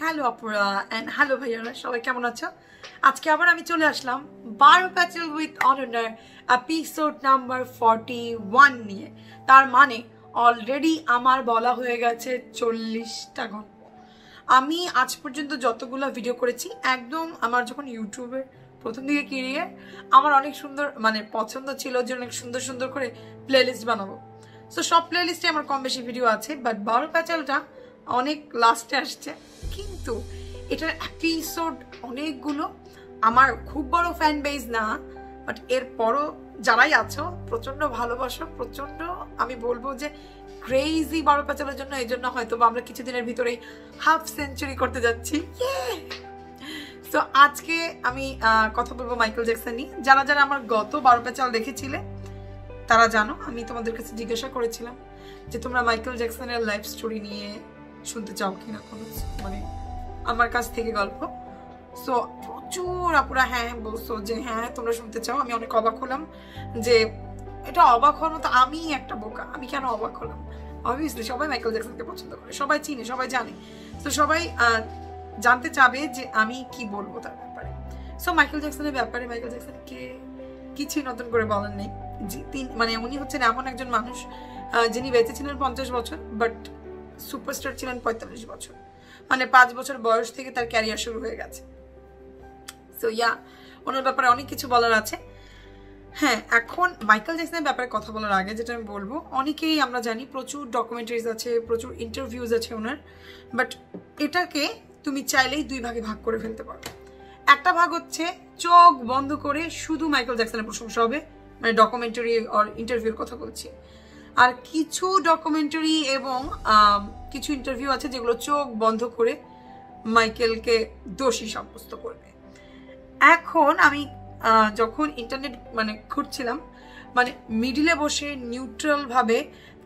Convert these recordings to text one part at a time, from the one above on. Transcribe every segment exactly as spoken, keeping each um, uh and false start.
Hello अपुरा and hello भैया सबाई केमन आछो आज के आबार आमी चले आसलाम बारो पैचल उइथ अनन्यार एपिसोड नम्बर फोर्टी वन निये। तार माने अलरेडी आमार बला हये गेछे चल्लिश टा गल्प। आमी आज पर्यन्त जतगुलो भिडियो करेछि एकदम आमार जखन यूट्यूबे प्रथम दिके किरिये आमार अनेक सुंदर माने पछन्द छिलो जे अनेक सुंदर सुंदर करे प्लेलिस्ट बानाबो। सो सब प्लेलिस्टे आमार कम बेशी भिडियो आछे बाट बारो पैचलटा अनेक लास्टे आसছে किन्तु এটার এপিসোড অনেকগুলো। আমার খুব বড় ফ্যান বেজ না, বাট এরপরও যারাই আছো প্রচন্ড ভালোবাসা, প্রচন্ড আমি বলবো যে ক্রেজি বারো প্যাচেলের জন্য। এইজন্য হয়তো আমরা কিছুদিনের ভিতরেই হাফ সেঞ্চুরি করতে যাচ্ছি। তো আজকে আমি কথা বলবো মাইকেল জ্যাকসন নিয়ে। যারা যারা আমার গত বারো প্যাচেল দেখেছিলে তারা জানো আমি তোমাদের কাছে জিজ্ঞাসা করেছিলাম যে তোমরা মাইকেল জ্যাকসনের লাইফ স্টোরি নিয়ে শুনতে চাও কিনা কোনো মানে আমার কাছ থেকে গল্প। সো প্রচুর আপুরা হ্যাঁ বলছো যে হ্যাঁ তোমরা শুনতে চাও। আমি অনেক অবাক হলাম যে এটা অবাক হওয়ার মতো। আমি একটা বোকা, আমি কেন অবাক হলাম? অবভিয়াসলি সবাই মাইকেল জ্যাকসনকে পছন্দ করে, সবাই চিনে, সবাই জানে। তো সবাই জানতে চাবে যে আমি কি বলবো তার ব্যাপারে। সো মাইকেল জ্যাকসনের ব্যাপারে, মাইকেল জ্যাকসনকে কিছুই নতুন করে বলার নেই। মানে উনি হচ্ছেন এমন একজন মানুষ যিনি বেঁচে ছিলেন পঞ্চাশ বছর বাট সুপারস্টার ছিলেন পঁয়তাল্লিশ বছর। মানে পাঁচ বছর বয়স থেকে তার ক্যারিয়ার শুরু হয়ে গেছে। সো ইয়া ওনার ব্যাপারে অনেক কিছু বলার আছে। হ্যাঁ, এখন মাইকেল জ্যাকসনের ব্যাপারে কথা বলার আগে যেটা আমি বলবো, অনেকেই আমরা জানি প্রচুর ডকুমেন্টারিজ আছে, প্রচুর ইন্টারভিউজ আছে ওনার, বাট এটাকে তুমি চাইলেই দুই ভাগে ভাগ করে ফেলতে পারো। একটা ভাগ হচ্ছে চোখ বন্ধ করে শুধু মাইকেল জ্যাকসনের প্রশংসা হবে, মানে ডকুমেন্টারি আর ইন্টারভিউর কথা বলছি। আর কিছু ডকুমেন্টারি এবং কিছু ইন্টারভিউ আছে যেগুলো চোখ বন্ধ করে মাইকেলকে দোষী সাব্যস্ত করবে। এখন আমি যখন ইন্টারনেট মানে খুঁজছিলাম, মানে মিডিলে বসে নিউট্রালভাবে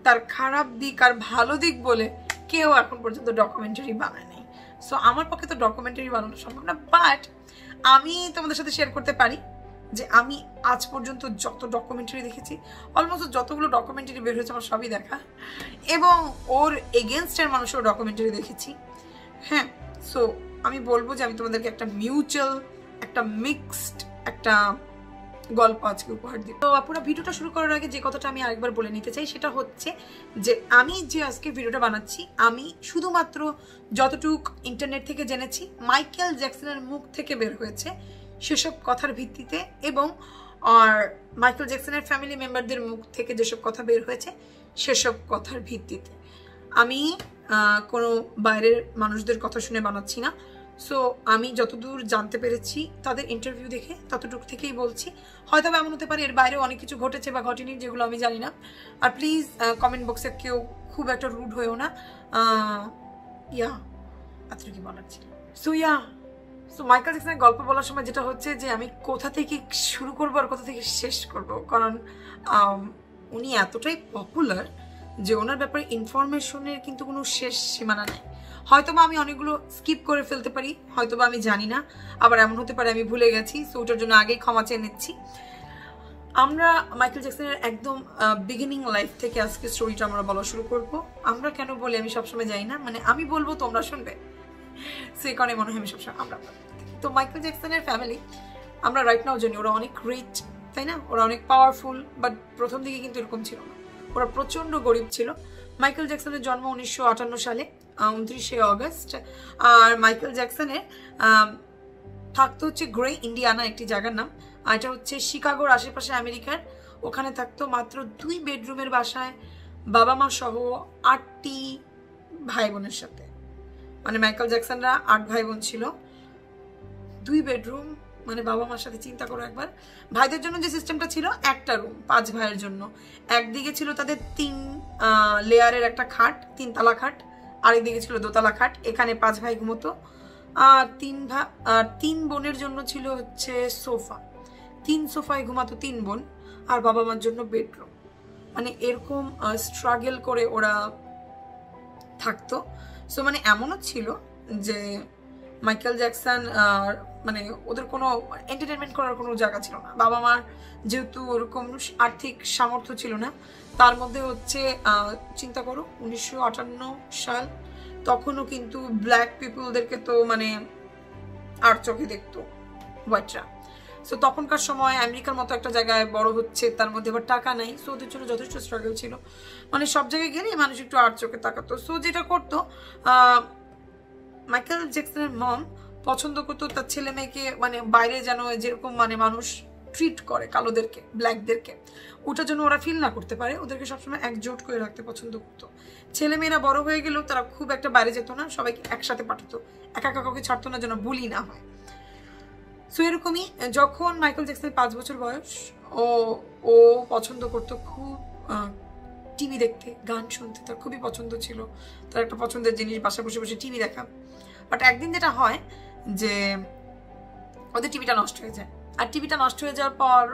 তার খারাপ দিক আর ভালো দিক বলে কেউ এখন পর্যন্ত ডকুমেন্টারি বানায়নি। সো আমার পক্ষে তো ডকুমেন্টারি বানানো সম্ভব না, বাট আমি তোমাদের সাথে শেয়ার করতে পারি যে আমি আজ পর্যন্ত যত ডকুমেন্টারি দেখেছি, অলমোস্ট যতগুলো ডকুমেন্টারি বের হয়েছে আমার সবই দেখা, এবং ওর এগেনস্টের মানুষের ডকুমেন্টারি দেখেছি। হ্যাঁ, সো আমি বলবো যে আমি তোমাদেরকে একটা মিউচুয়াল, একটা মিক্সড একটা গল্প আজকে উপহার দিই। তো আপনারা ভিডিওটা শুরু করার আগে যে কথাটা আমি আরেকবার বলে নিতে চাই সেটা হচ্ছে যে আমি যে আজকে ভিডিওটা বানাচ্ছি, আমি শুধুমাত্র যতটুক ইন্টারনেট থেকে জেনেছি, মাইকেল জ্যাকসনের মুখ থেকে বের হয়েছে সেসব কথার ভিত্তিতে, এবং আর মাইকেল জ্যাকসনের ফ্যামিলি মেম্বারদের মুখ থেকে যেসব কথা বের হয়েছে সেসব কথার ভিত্তিতে। আমি কোনো বাইরের মানুষদের কথা শুনে বানাচ্ছি না। সো আমি যতদূর জানতে পেরেছি তাদের ইন্টারভিউ দেখে ততটুকু থেকেই বলছি। হয়তো এমন হতে পারে এর বাইরেও অনেক কিছু ঘটেছে বা ঘটেনি যেগুলো আমি জানি না। আর প্লিজ কমেন্ট বক্সে কেউ খুব একটা রুড হয়েও না। ইয়া এত কি বানাচ্ছি। সো ইয়া সো মাইকেল জ্যাকসনের গল্প বলার সময় যেটা হচ্ছে যে আমি কোথা থেকে শুরু করবো আর কোথা থেকে শেষ করব, কারণ উনি এতটাই পপুলার যে ওনার ব্যাপারে ইনফরমেশনের কিন্তু কোনো শেষ সীমানা নেই। হয়তোবা আমি অনেকগুলো স্কিপ করে ফেলতে পারি, হয়তোবা আমি জানি না, আবার এমন হতে পারে আমি ভুলে গেছি। সো ওটার জন্য আগেই ক্ষমা চেয়ে নিচ্ছি। আমরা মাইকেল জ্যাকসনের একদম বিগিনিং লাইফ থেকে আজকে স্টোরিটা আমরা বলা শুরু করব। আমরা কেন বলি আমি সবসময় জানি না, মানে আমি বলবো তোমরা শুনবে। সেই কারণে মনে হয় আমি সবসময় আমরা। তো মাইকেল জ্যাকসনের ফ্যামিলি আমরা রাইট নাও জানি ওরা অনেক রিচ, তাই না? ওরা অনেক পাওয়ারফুল, বাট প্রথম দিকে কিন্তু এরকম ছিল না, ওরা প্রচণ্ড গরিব ছিল। মাইকেল জ্যাকসনের জন্ম উনিশশো আটান্ন সালে উনত্রিশে অগস্ট। আর মাইকেল জ্যাকসনের থাকতো হচ্ছে গ্রে ইন্ডিয়ানা একটি জায়গার নাম, আর এটা হচ্ছে শিকাগোর আশেপাশে আমেরিকার। ওখানে থাকতো মাত্র দুই বেডরুমের বাসায় বাবা মা সহ আটটি ভাই বোনের সাথে। মানে মাইকেল জ্যাকসনরা আট ভাই বোন ছিল, দুই বেডরুম, মানে বাবা মার সাথে। চিন্তা করো একবার, ভাইদের জন্য যে সিস্টেমটা ছিল একটা রুম পাঁচ ভাইয়ের জন্য। একদিকে ছিল তাদের তিন লেয়ারের একটা খাট, তিনতলা খাট, আরেকদিকে ছিল দোতলা খাট, এখানে পাঁচ ভাই ঘুমতো। আর তিন ভাই আর তিন বোনের জন্য ছিল হচ্ছে সোফা, তিন সোফায় ঘুমাতো তিন বোন, আর বাবা মার জন্য বেডরুম। মানে এরকম স্ট্রাগল করে ওরা থাকতো। সো মানে এমনও ছিল যে মাইকেল জ্যাকসন মানে ওদের কোনো এন্টারটেনমেন্ট করার কোনো জায়গা ছিল না। বাবা মার যেহেতু ওরকম আর্থিক সামর্থ্য ছিল না, তার মধ্যে হচ্ছে চিন্তা করো উনিশশো আটান্ন সাল, তখনও কিন্তু ব্ল্যাক পিপলদেরকে তো মানে আর চোখে দেখতো হোয়াইটরা। সো তখনকার সময় আমেরিকার মতো একটা জায়গায় বড় হচ্ছে, তার মধ্যে আবার টাকা নাই, সো ওদের জন্য যথেষ্ট স্ট্রাগল ছিল, মানে সব জায়গায় গেলেই মানুষ একটু আর চোখে তাকাতো। সো যেটা করতো, মাইকেল জ্যাকসনের মম পছন্দ করতো তার ছেলে মেয়েকে মানে বাইরে যেন যেরকম মানে মানুষ ট্রিট করে কালোদেরকে, ব্ল্যাকদেরকে, ওটার জন্য ওরা ফিল না করতে পারে, ওদেরকে সবসময় একজোট করে রাখতে পছন্দ করতো। ছেলেমেয়েরা বড় হয়ে গেলেও তারা খুব একটা বাইরে যেত না, সবাইকে একসাথে পাঠাতো, একা কাউকে ছাড়তো না যেন বুলি না হয়। সো এরকমই যখন মাইকেল জ্যাকসনের পাঁচ বছর বয়স, ও ও পছন্দ করতো খুব টিভি দেখতে, গান শুনতে তার খুবই পছন্দ ছিল, তার একটা পছন্দের জিনিস বাসায় বসে বসে টিভি দেখা। বাট একদিন যেটা হয় যে ওদের টিভিটা নষ্ট হয়ে যায়, আর টিভিটা নষ্ট হয়ে যাওয়ার পর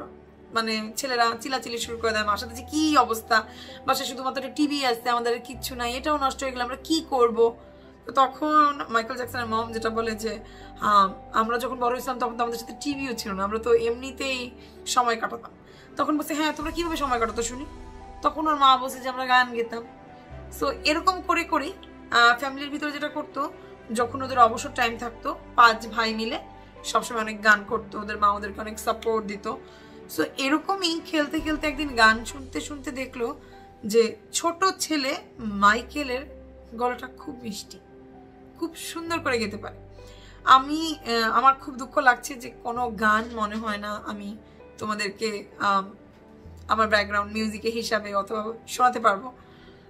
মানে ছেলেরা চিলাচিলি শুরু করে দেয় মার সাথে যে কী অবস্থা, বাসায় শুধুমাত্র টিভি আসছে, আমাদের কিচ্ছু নাই, এটাও নষ্ট হয়ে গেলে আমরা কী করবো। তো তখন মাইকেল জ্যাকসনের মম যেটা বলে যে আমরা যখন বড় হয়েছিলাম তখন তো আমাদের সাথে টিভিও ছিল না, আমরা তো এমনিতেই সময় কাটাতাম। তখন বলছে হ্যাঁ তোমরা কীভাবে সময় কাটাতো শুনি। তখন ওর মা বলছে যে আমরা গান গেতাম। সো এরকম করে করেই ফ্যামিলির ভিতরে যেটা করতো, যখন ওদের অবসর টাইম থাকতো পাঁচ ভাই মিলে সবসময় অনেক গান করতো, ওদের মা ওদেরকে অনেক সাপোর্ট দিত। সো এরকমই খেলতে খেলতে একদিন গান শুনতে শুনতে দেখলো যে ছোট ছেলে মাইকেলের গলাটা খুব মিষ্টি, খুব সুন্দর করে গেতে পারে। আমি আমার খুব দুঃখ লাগছে যে কোনো গান মনে হয় না আমি তোমাদেরকে আমার ব্যাকগ্রাউন্ড মিউজিকে হিসাবে অথবা শোনাতে পারবো,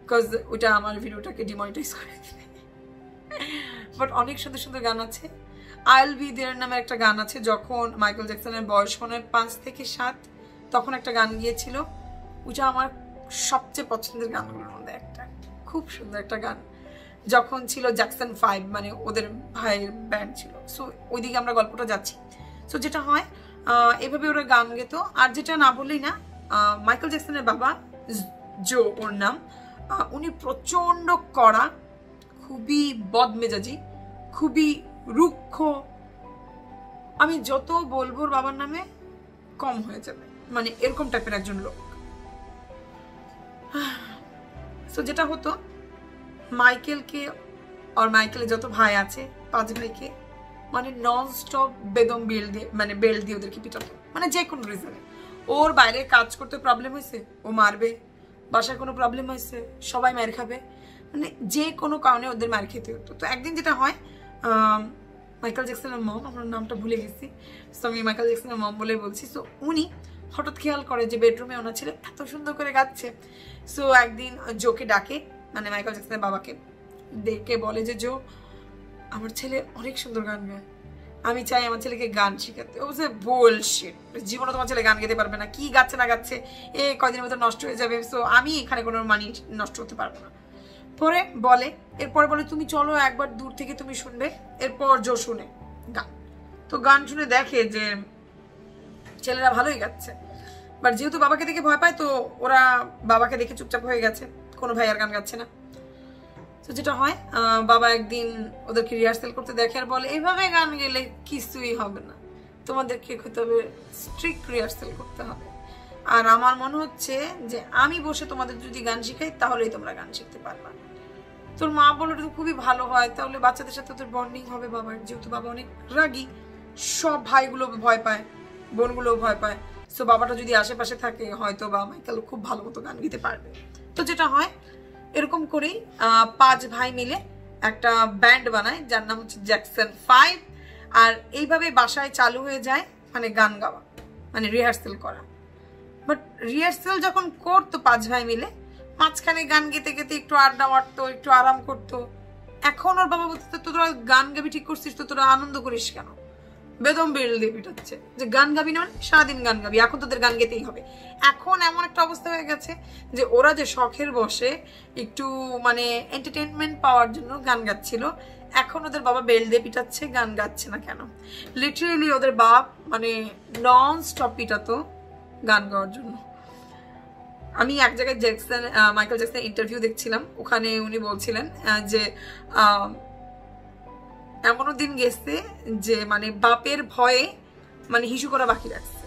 বিকজ ওটা আমার ভিডিওটাকে ডিমনিটাইজ করে দেবে। বাট অনেক সুন্দর সুন্দর গান আছে। আইল বি দেয়ার নামে একটা গান আছে, যখন মাইকেল জ্যাকসনের বয়স মনে হয় পাঁচ থেকে সাত তখন একটা গান গিয়েছিল, ওটা আমার সবচেয়ে পছন্দের গানগুলোর মধ্যে একটা, খুব সুন্দর একটা গান, যখন ছিল জ্যাকসন ফাইভ, মানে ওদের ভাইয়ের ব্যান্ড ছিল। সো ওইদিকে আমরা গল্পটা যাচ্ছি। সো যেটা হয় এভাবে ওরা গান গেতো। আর যেটা না বললেই না, মাইকেল জ্যাকসনের বাবা জো ওর নাম, উনি প্রচণ্ড কড়া, খুবই বদমেজাজি, খুবই রুক্ষ, আমি যত বলবো বাবার নামে কম হয়ে যাবে, মানে এরকম টাইপের একজন লোক। সো যেটা হতো মাইকেলকে আর মাইকেলের যত ভাই আছে পাঁচ ভাইকে মানে নন স্টপ বেদম বেল দিয়ে মানে বেল দিয়ে ওদেরকে পিটাতো, মানে যে কোনো রিজনে। ওর বাইরে কাজ করতে প্রবলেম হয়েছে ও মারবে, বাসায় কোনো প্রবলেম হয়েছে সবাই মার খাবে, মানে যে কোনো কারণে ওদের মার খেতে হতো। তো একদিন যেটা হয় মাইকেল জ্যাকসনের মম, আমার নামটা ভুলে গেছি, সো আমি মাইকেল জ্যাকসনের মম বলেই বলছি। সো উনি হঠাৎ খেয়াল করে যে বেডরুমে ওনার ছেলে এত সুন্দর করে গাচ্ছে। সো একদিন জোকে ডাকে, মানে মাইকেল জ্যাকসনের বাবাকে ডেকে বলে যে জো আমার ছেলে অনেক সুন্দর গান গায়, আমি চাই আমার ছেলেকে গান শেখাতে। ও যে বুলশিট, জীবনে তোমার ছেলে গান গাইতে পারবে না, কি গাচ্ছে না গাচ্ছে এ কয়দিনের মতো নষ্ট হয়ে যাবে, সো আমি এখানে কোনো মানি নষ্ট হতে পারবো না। পরে বলে এরপরে বলে তুমি চলো একবার দূর থেকে তুমি শুনবে। এরপর জো শুনে গান, তো গান শুনে দেখে যে ছেলেরা ভালোই গাচ্ছে, বাট যেহেতু বাবাকে দেখে ভয় পায় তো ওরা বাবাকে দেখে চুপচাপ হয়ে গেছে, কোনো ভাই আর গান গাচ্ছে না। তো যেটা হয় বাবা একদিন ওদেরকে রিহার্সেল করতে দেখে আর বলে এইভাবে গান গেলে কিছুই হবে না, তোমাদেরকে তবে স্ট্রিক্ট রিহার্সেল করতে হবে, আর আমার মনে হচ্ছে যে আমি বসে তোমাদের যদি গান শিখাই তাহলেই তোমরা গান শিখতে পারবা। তোর মা বললো এটা খুবই ভালো হয়, তাহলে বাচ্চাদের সাথে তোর বন্ডিং হবে বাবার, যেহেতু বাবা অনেক রাগী, সব ভাইগুলো ভয় পায়, বোনগুলোও ভয় পায়, সো বাবাটা যদি আশেপাশে থাকে হয়তো বা মাইকেল খুব ভালো মতো গান গেতে পারবে। তো যেটা হয় এরকম করেই পাঁচ ভাই মিলে একটা ব্যান্ড বানায় যার নাম হচ্ছে জ্যাকসন ফাইভ, আর এইভাবে বাসায় চালু হয়ে যায় মানে গান গাওয়া, মানে রিহার্সেল করা। বাট রিহার্সেল যখন করতো পাঁচ ভাই মিলে, মাঝখানে গান গেতে গেতে একটু আড্ডা মারতো, একটু আরাম করতো। এখন ওর বাবা বলতো তোরা গান গাবি ঠিক করছিস তো, তোরা আনন্দ করিস কেন? বেদম বেল দিয়ে পিটাচ্ছে যে গান গাবি না, মানে সারাদিন গান গাবি, এখন তোদের গান গেতেই হবে। এখন এমন একটা অবস্থা হয়ে গেছে যে ওরা যে শখের বসে একটু মানে এন্টারটেনমেন্ট পাওয়ার জন্য গান গাচ্ছিল, এখন ওদের বাবা বেল দিয়ে পিটাচ্ছে গান গাচ্ছে না কেন। লিটারেলি ওদের বাপ মানে নন স্টপ পিটাতো গান গাওয়ার জন্য। আমি এক জায়গায় জ্যাকসন মাইকেল জ্যাকসনের ইন্টারভিউ দেখছিলাম, ওখানে উনি বলছিলেন যে এমনও দিন গেছে যে মানে বাপের ভয়ে মানে হিসু করা বাকি রাখছে।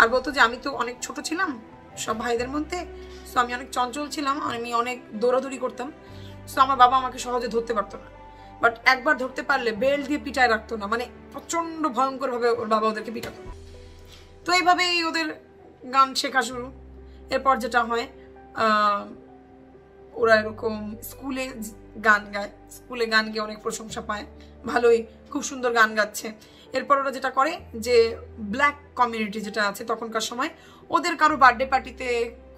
আর বলতো যে আমি তো অনেক ছোট ছিলাম সব ভাইদের মধ্যে, সো আমি অনেক চঞ্চল ছিলাম, আমি অনেক দৌড়াদৌড়ি করতাম, সো আমার বাবা আমাকে সহজে ধরতে পারতো না, বাট একবার ধরতে পারলে বেল্ট দিয়ে পিটায় রাখতো না, মানে প্রচন্ড ভয়ঙ্কর ভাবে ওর বাবা ওদেরকে পিটাতো। তো এইভাবেই ওদের গান শেখা শুরু। এরপর যেটা হয় ওরা এরকম স্কুলে গান গায়, স্কুলে গান গিয়ে অনেক প্রশংসা পায়, ভালোই খুব সুন্দর গান গাচ্ছে। এরপর ওরা যেটা করে যে ব্ল্যাক কমিউনিটি যেটা আছে তখনকার সময়, ওদের কারো বার্থডে পার্টিতে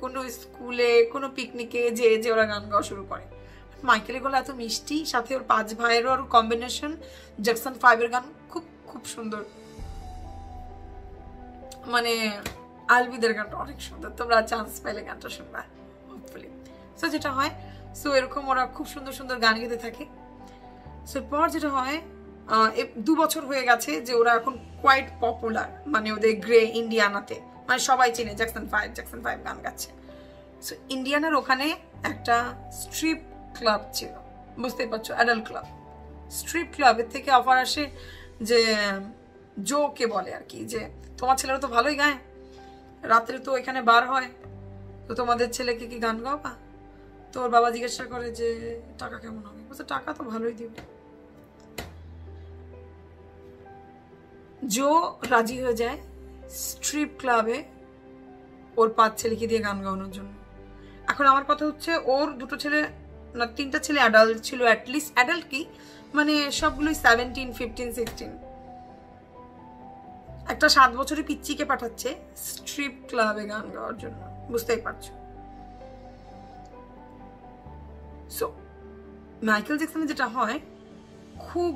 কোনো স্কুলে কোনো পিকনিকে যে যে ওরা গান গাওয়া শুরু করে। মাইকেলের গলা এত মিষ্টি, সাথে ওর পাঁচ ভাইয়েরও আর কম্বিনেশন, জ্যাকসন ফাইভের গান খুব খুব সুন্দর, মানে আলবিদের গানটা অনেক সুন্দর, তোমরা চান্স পেলে গানটা শুনবা হোপফুলি। সো যেটা হয় সো এরকম ওরা খুব সুন্দর সুন্দর গান গেতে থাকে। সো পর যেটা হয় দু বছর হয়ে গেছে যে ওরা এখন কোয়াইট পপুলার, মানে ওদের গ্রে ইন্ডিয়ানাতে, মানে সবাই চিনে জ্যাকসন ফাইভ, জ্যাকসন ফাইভ গান গাচ্ছে। সো ইন্ডিয়ানার ওখানে একটা স্ট্রিপ ক্লাব ছিল, বুঝতেই পারছো, অ্যাডাল্ট ক্লাব। স্ট্রিপ ক্লাবের থেকে অফার আসে যে জোকে বলে আর কি, যে তোমার ছেলেরা তো ভালোই গায়, রাত্রে তো এখানে বার হয়, তো তোমাদের ছেলেকে কি গান গাওয়া? তো ওর বাবা জিজ্ঞাসা করে যে টাকা কেমন হবে? বলছে টাকা তো ভালোই দিবে। জো রাজি হয়ে যায় স্ট্রিপ ক্লাবে ওর পাঁচ ছেলেকে দিয়ে গান গাওয়ানোর জন্য। এখন আমার কথা হচ্ছে ওর দুটো ছেলে না তিনটা ছেলে অ্যাডাল্ট ছিল, অ্যাটলিস্ট অ্যাডাল্ট কি মানে সবগুলোই সেভেন্টিন, ফিফটিন, সিক্সটিন। একটা সাত বছরের পিচ্চিকে পাঠাচ্ছে স্ট্রিপ ক্লাবে গান গাওয়ার জন্য, বুঝতেই পারছো। সো মাইকেল জ্যাকসনের যেটা হয় খুব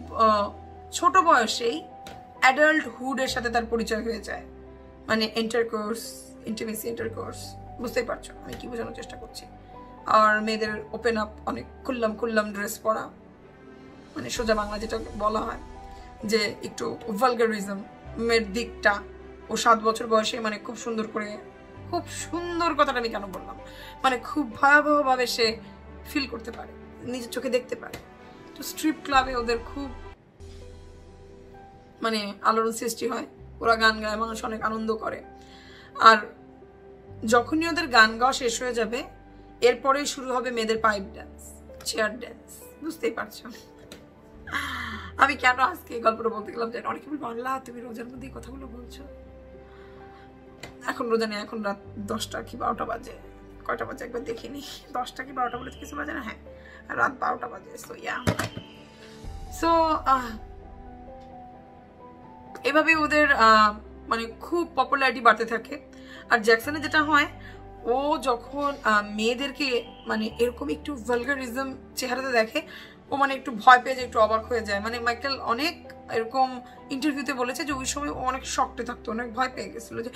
ছোট বয়সেই অ্যাডাল্ট হুডের সাথে তার পরিচয় হয়ে যায়, মানে ইন্টারকোর্স, ইন্টিমেসি, ইন্টারকোর্স, বুঝতেই পারছো আমি কি বোঝানোর চেষ্টা করছি। আর মেয়েদের ওপেন আপ, অনেক খুললাম খুললাম ড্রেস পরা, মানে সোজা বাংলা যেটা বলা হয় যে একটু ভালগারিজম, মেয়ের দিকটা ও সাত বছর বয়সে মানে খুব সুন্দর করে, খুব সুন্দর কথাটা আমি কেন বললাম, মানে খুব ভয়াবহভাবে সে ফিল করতে পারে, নিজের চোখে দেখতে পারে। তো স্ট্রিপ ক্লাবে ওদের খুব মানে আলোড়ন সৃষ্টি হয়, ওরা গান গায়, মানুষ অনেক আনন্দ করে। আর যখনই ওদের গান গাওয়া শেষ হয়ে যাবে এরপরেই শুরু হবে মেয়েদের পাইপ ডান্স, চেয়ার ডান্স, বুঝতেই পারছো। আমি কেন আজকে এই গল্পটা বলতে গেলাম জানি, অনেকে বলবো আল্লাহ তুমি রোজার মধ্যে এই কথাগুলো বলছো। এখন রোজা নেই, এখন রাত দশটা কি বারোটা বাজে, কয়টা বাজে একবার দেখিনি, দশটা কি বারোটা বলে কিছু বাজে না, হ্যাঁ রাত বারোটা বাজে। সো ইয়া সো এভাবে ওদের মানে খুব পপুলারিটি বাড়তে থাকে। আর জ্যাকসনে যেটা হয় ও যখন মেয়েদেরকে মানে এরকম একটু ভালগারিজম চেহারাতে দেখে ও মানে একটু ভয় পেয়ে যায়, একটু অবাক হয়ে যায়। মানে মাইকেল অনেক এরকম ইন্টারভিউতে বলেছে যে ওই সময় ও অনেক শক্টে থাকতো, অনেক ভয় পেয়ে গেছিলো যে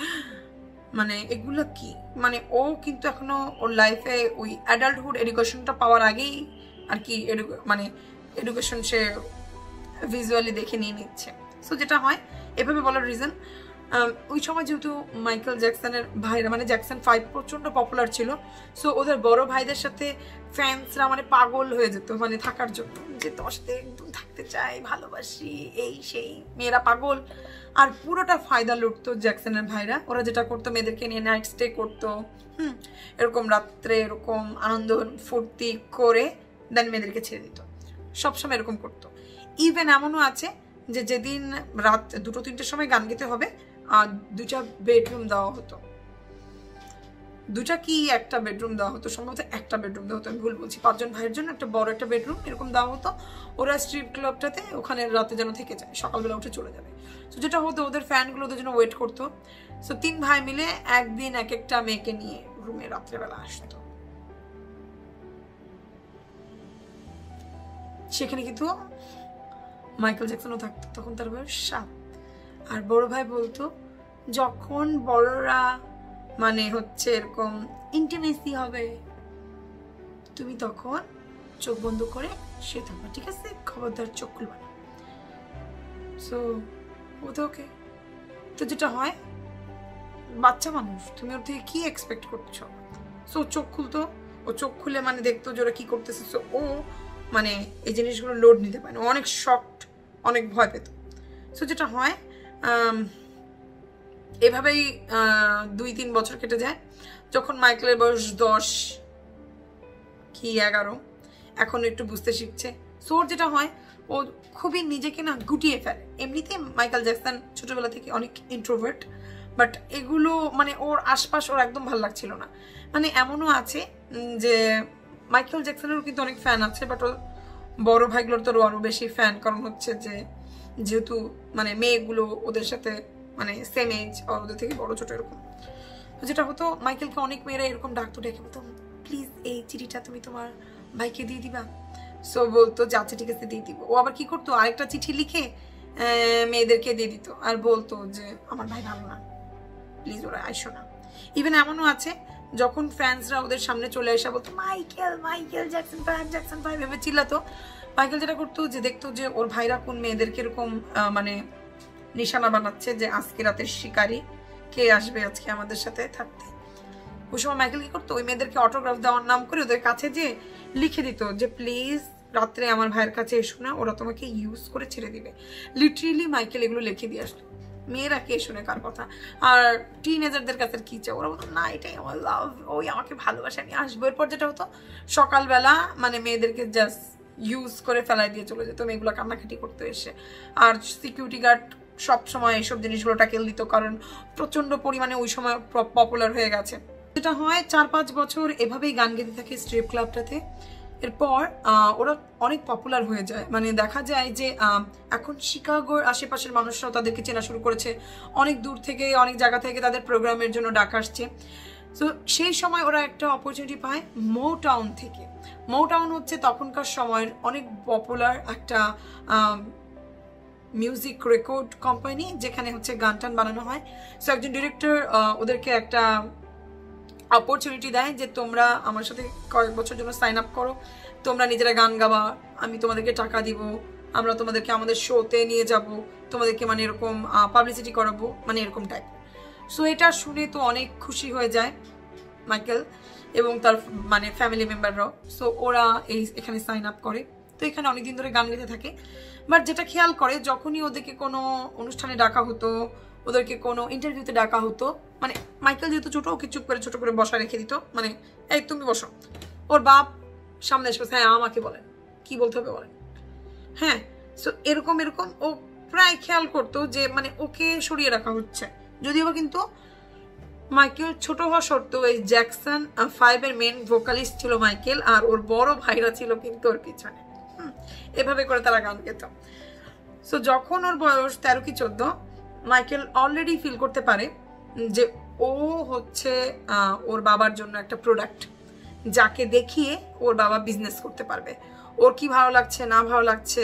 মানে এগুলো কি। মানে ও কিন্তু এখনো ওর লাইফে ওই অ্যাডাল্টহুড এডুকেশনটা পাওয়ার আগেই আর কি মানে এডুকেশন সে ভিজুয়ালি দেখে নিয়ে নিচ্ছে। সো যেটা হয় এভাবে বলার রিজন ওই সময় যেহেতু মাইকেল জ্যাকসনের ভাইরা মানে জ্যাকসন ফাইভ প্রচণ্ড পপুলার ছিল, সো ওদের বড় ভাইদের সাথে ফ্যান্সরা মানে পাগল হয়ে যেত, মানে থাকার জন্য যে তোর সাথে একদম থাকতে চাই, ভালোবাসি, এই সেই, মেয়েরা পাগল। আর পুরোটা ফায়দা লুটতো জ্যাকসনের ভাইরা। ওরা যেটা করতো মেয়েদেরকে নিয়ে নাইট স্টে করতো, হুম এরকম রাত্রে এরকম আনন্দ ফুর্তি করে দেন মেয়েদেরকে ছেড়ে দিত, সবসময় এরকম করতো। ইভেন এমনও আছে যে যেদিন রাত দুটো তিনটের সময় গান গেতে হবে আর দুটা বেডরুম দেওয়া হতো, দুটা কি একটা বেডরুম দেওয়া হতো, সম্ভবত একটা বেডরুম দেওয়া হতো, আমি ভুল বলছি, পাঁচজন ভাইয়ের জন্য একটা বড় একটা বেডরুম এরকম দেওয়া হতো। ওরা স্ট্রিপ ক্লাবটাতে ওখানে রাতে যেন থেকে যায়, সকালবেলা উঠে চলে যাবে। সো যেটা হতো ওদের ফ্যানগুলো ওদের জন্য ওয়েট করতো। সো তিন ভাই মিলে একদিন এক একটা মেয়েকে নিয়ে রুমে রাত্রেবেলা আসতো। সেখানে কিন্তু মাইকেল জ্যাকসনও থাকতো, তখন তার বয়স সাত। আর বড় ভাই বলতো যখন বড়রা মানে হচ্ছে এরকম ইন্টিমেসি হবে তুমি তখন চোখ বন্ধ করে শুয়ে থাকবে, ঠিক আছে, খবরদার চোখ খুলবে না। সো ও তো ওকে, তো যেটা হয় বাচ্চা মানুষ তুমি ওর থেকে কি এক্সপেক্ট করছো। সো চোখ খুলতো, ও চোখ খুলে মানে দেখতো যে ওরা কি করতেছে। সো ও মানে এই জিনিসগুলো লোড নিতে পারে, অনেক শকড, অনেক ভয় পেত। সো যেটা হয় এভাবেই দুই তিন বছর কেটে যায়। যখন মাইকেলের বয়স দশ কি এগারো, এখন একটু বুঝতে শিখছে। সোর যেটা হয় ও খুবই নিজেকে না গুটিয়ে ফেলে। এমনিতেই মাইকেল জ্যাকসন ছোটবেলা থেকে অনেক ইন্ট্রোভার্ট, বাট এগুলো মানে ওর আশপাশ ওর একদম ভালো লাগছিল না। মানে এমনও আছে যে মাইকেল জ্যাকসনেরও কিন্তু অনেক ফ্যান আছে, বাট ওর বড় ভাইগুলোর তো আরও বেশি ফ্যান, কারণ হচ্ছে যে যেহেতু মানে মেয়েগুলো ওদের সাথে মানে সেম এজ, ওদের থেকে বড়ো ছোটো এরকম। যেটা হতো মাইকেলকে অনেক মেয়েরা এরকম ডাকতো, ডেকে বলতো প্লিজ এই চিঠিটা তুমি তোমার ভাইকে দিয়ে দিবা। সো বলতো যে আচ্ছা ঠিক আছে দিয়ে দিব। ও আবার কী করতো, আরেকটা চিঠি লিখে মেয়েদেরকে দিয়ে দিত আর বলতো যে আমার ভাই ভালো না, প্লিজ ওরা আইসো না। ইভেন এমনও আছে যখন ফ্যান্সরা ওদের সামনে চলে আসা বলতো Michael Michael Jackson five Jackson five ভেবে চিল্লাতো। মাইকেল যেটা করতো যে দেখতো যে ওর ভাইরা কোন মেয়েদেরকে এরকম মানে নিশানা বানাচ্ছে যে আজকে রাতের শিকারি কে আসবে আজকে আমাদের সাথে থাকতে। ওই সময় মাইকেল কি করতো, ওই মেয়েদেরকে অটোগ্রাফ দেওয়ার নাম করে ওদের কাছে যে লিখে দিত যে প্লিজ রাত্রে আমার ভাইয়ের কাছে এসো না, ওরা তোমাকে ইউজ করে ছেড়ে দিবে। লিটারেলি মাইকেল এগুলো লিখে দিয়ে আসলো। মেয়েরা কে শুনে কার কথা, আর টিনেজারদের কাছে কি চাও, ওরা বলতো না এটাই আমার লাভ, ওই আমাকে ভালোবাসে আমি আসবো। এরপর যেটা হতো সকালবেলা মানে মেয়েদেরকে জাস্ট ইউজ করে ফেলাই দিয়ে চলে যেত মেয়েগুলো কান্নাকাটি করতে এসে। আর সিকিউরিটি গার্ড সবসময় এইসব জিনিসগুলো ট্যাকেল দিত, কারণ প্রচণ্ড পরিমাণে ওই সময় পপুলার হয়ে গেছে। যেটা হয় চার পাঁচ বছর এভাবেই গান গেতে থাকে স্ট্রিপ ক্লাবটাতে। এরপর ওরা অনেক পপুলার হয়ে যায়, মানে দেখা যায় যে এখন শিকাগোর আশেপাশের মানুষরাও তাদেরকে চেনা শুরু করেছে, অনেক দূর থেকে অনেক জায়গা থেকে তাদের প্রোগ্রামের জন্য ডাক আসছে। সো সেই সময় ওরা একটা অপরচুনিটি পায় মৌটাউন থেকে। মৌটাউন হচ্ছে তখনকার সময়ের অনেক পপুলার একটা মিউজিক রেকর্ড কোম্পানি, যেখানে হচ্ছে গান টান বানানো হয়। সো একজন ডিরেক্টর ওদেরকে একটা অপরচুনিটি দেয় যে তোমরা আমার সাথে কয়েক বছর জন্য সাইন আপ করো, তোমরা নিজেরা গান গাবা, আমি তোমাদেরকে টাকা দিব, আমরা তোমাদেরকে আমাদের শোতে নিয়ে যাব, তোমাদেরকে মানে এরকম পাবলিসিটি করাবো, মানে এরকম টাইপ। সো এটা শুনে তো অনেক খুশি হয়ে যায় মাইকেল এবং তার মানে ফ্যামিলি মেম্বাররাও। সো ওরা এই এখানে সাইন আপ করে, তো এখানে অনেকদিন ধরে গান গেতে থাকে। বাট যেটা খেয়াল করে যখনই ওদেরকে কোনো অনুষ্ঠানে ডাকা হতো, ওদেরকে কোনো ইন্টারভিউতে ডাকা হতো, মানে মাইকেল যেহেতু ছোটো ওকে চুপ করে ছোটো করে বসা রেখে দিত, মানে এই তুমি বসো। ওর বাপ সামনে এসে হ্যাঁ আমাকে বলেন কি বলতে হবে বলেন, হ্যাঁ। সো এরকম এরকম ও প্রায় খেয়াল করতো যে মানে ওকে সরিয়ে রাখা হচ্ছে। যদিও কিন্তু মাইকেল ছোট হওয়া সত্ত্বেও এই জ্যাকসন ফাইভের মেন ভোকালিস্ট ছিল মাইকেল, আর ওর বড় ভাইরা ছিল কিন্তু ওর পিছনে। এভাবে করে তারা গান গেত। সো যখন ওর বয়স তেরো কি চোদ্দ, মাইকেল অলরেডি ফিল করতে পারে যে ও হচ্ছে ওর বাবার জন্য একটা প্রোডাক্ট, যাকে দেখিয়ে ওর বাবা বিজনেস করতে পারবে। ওর কি ভালো লাগছে না ভালো লাগছে,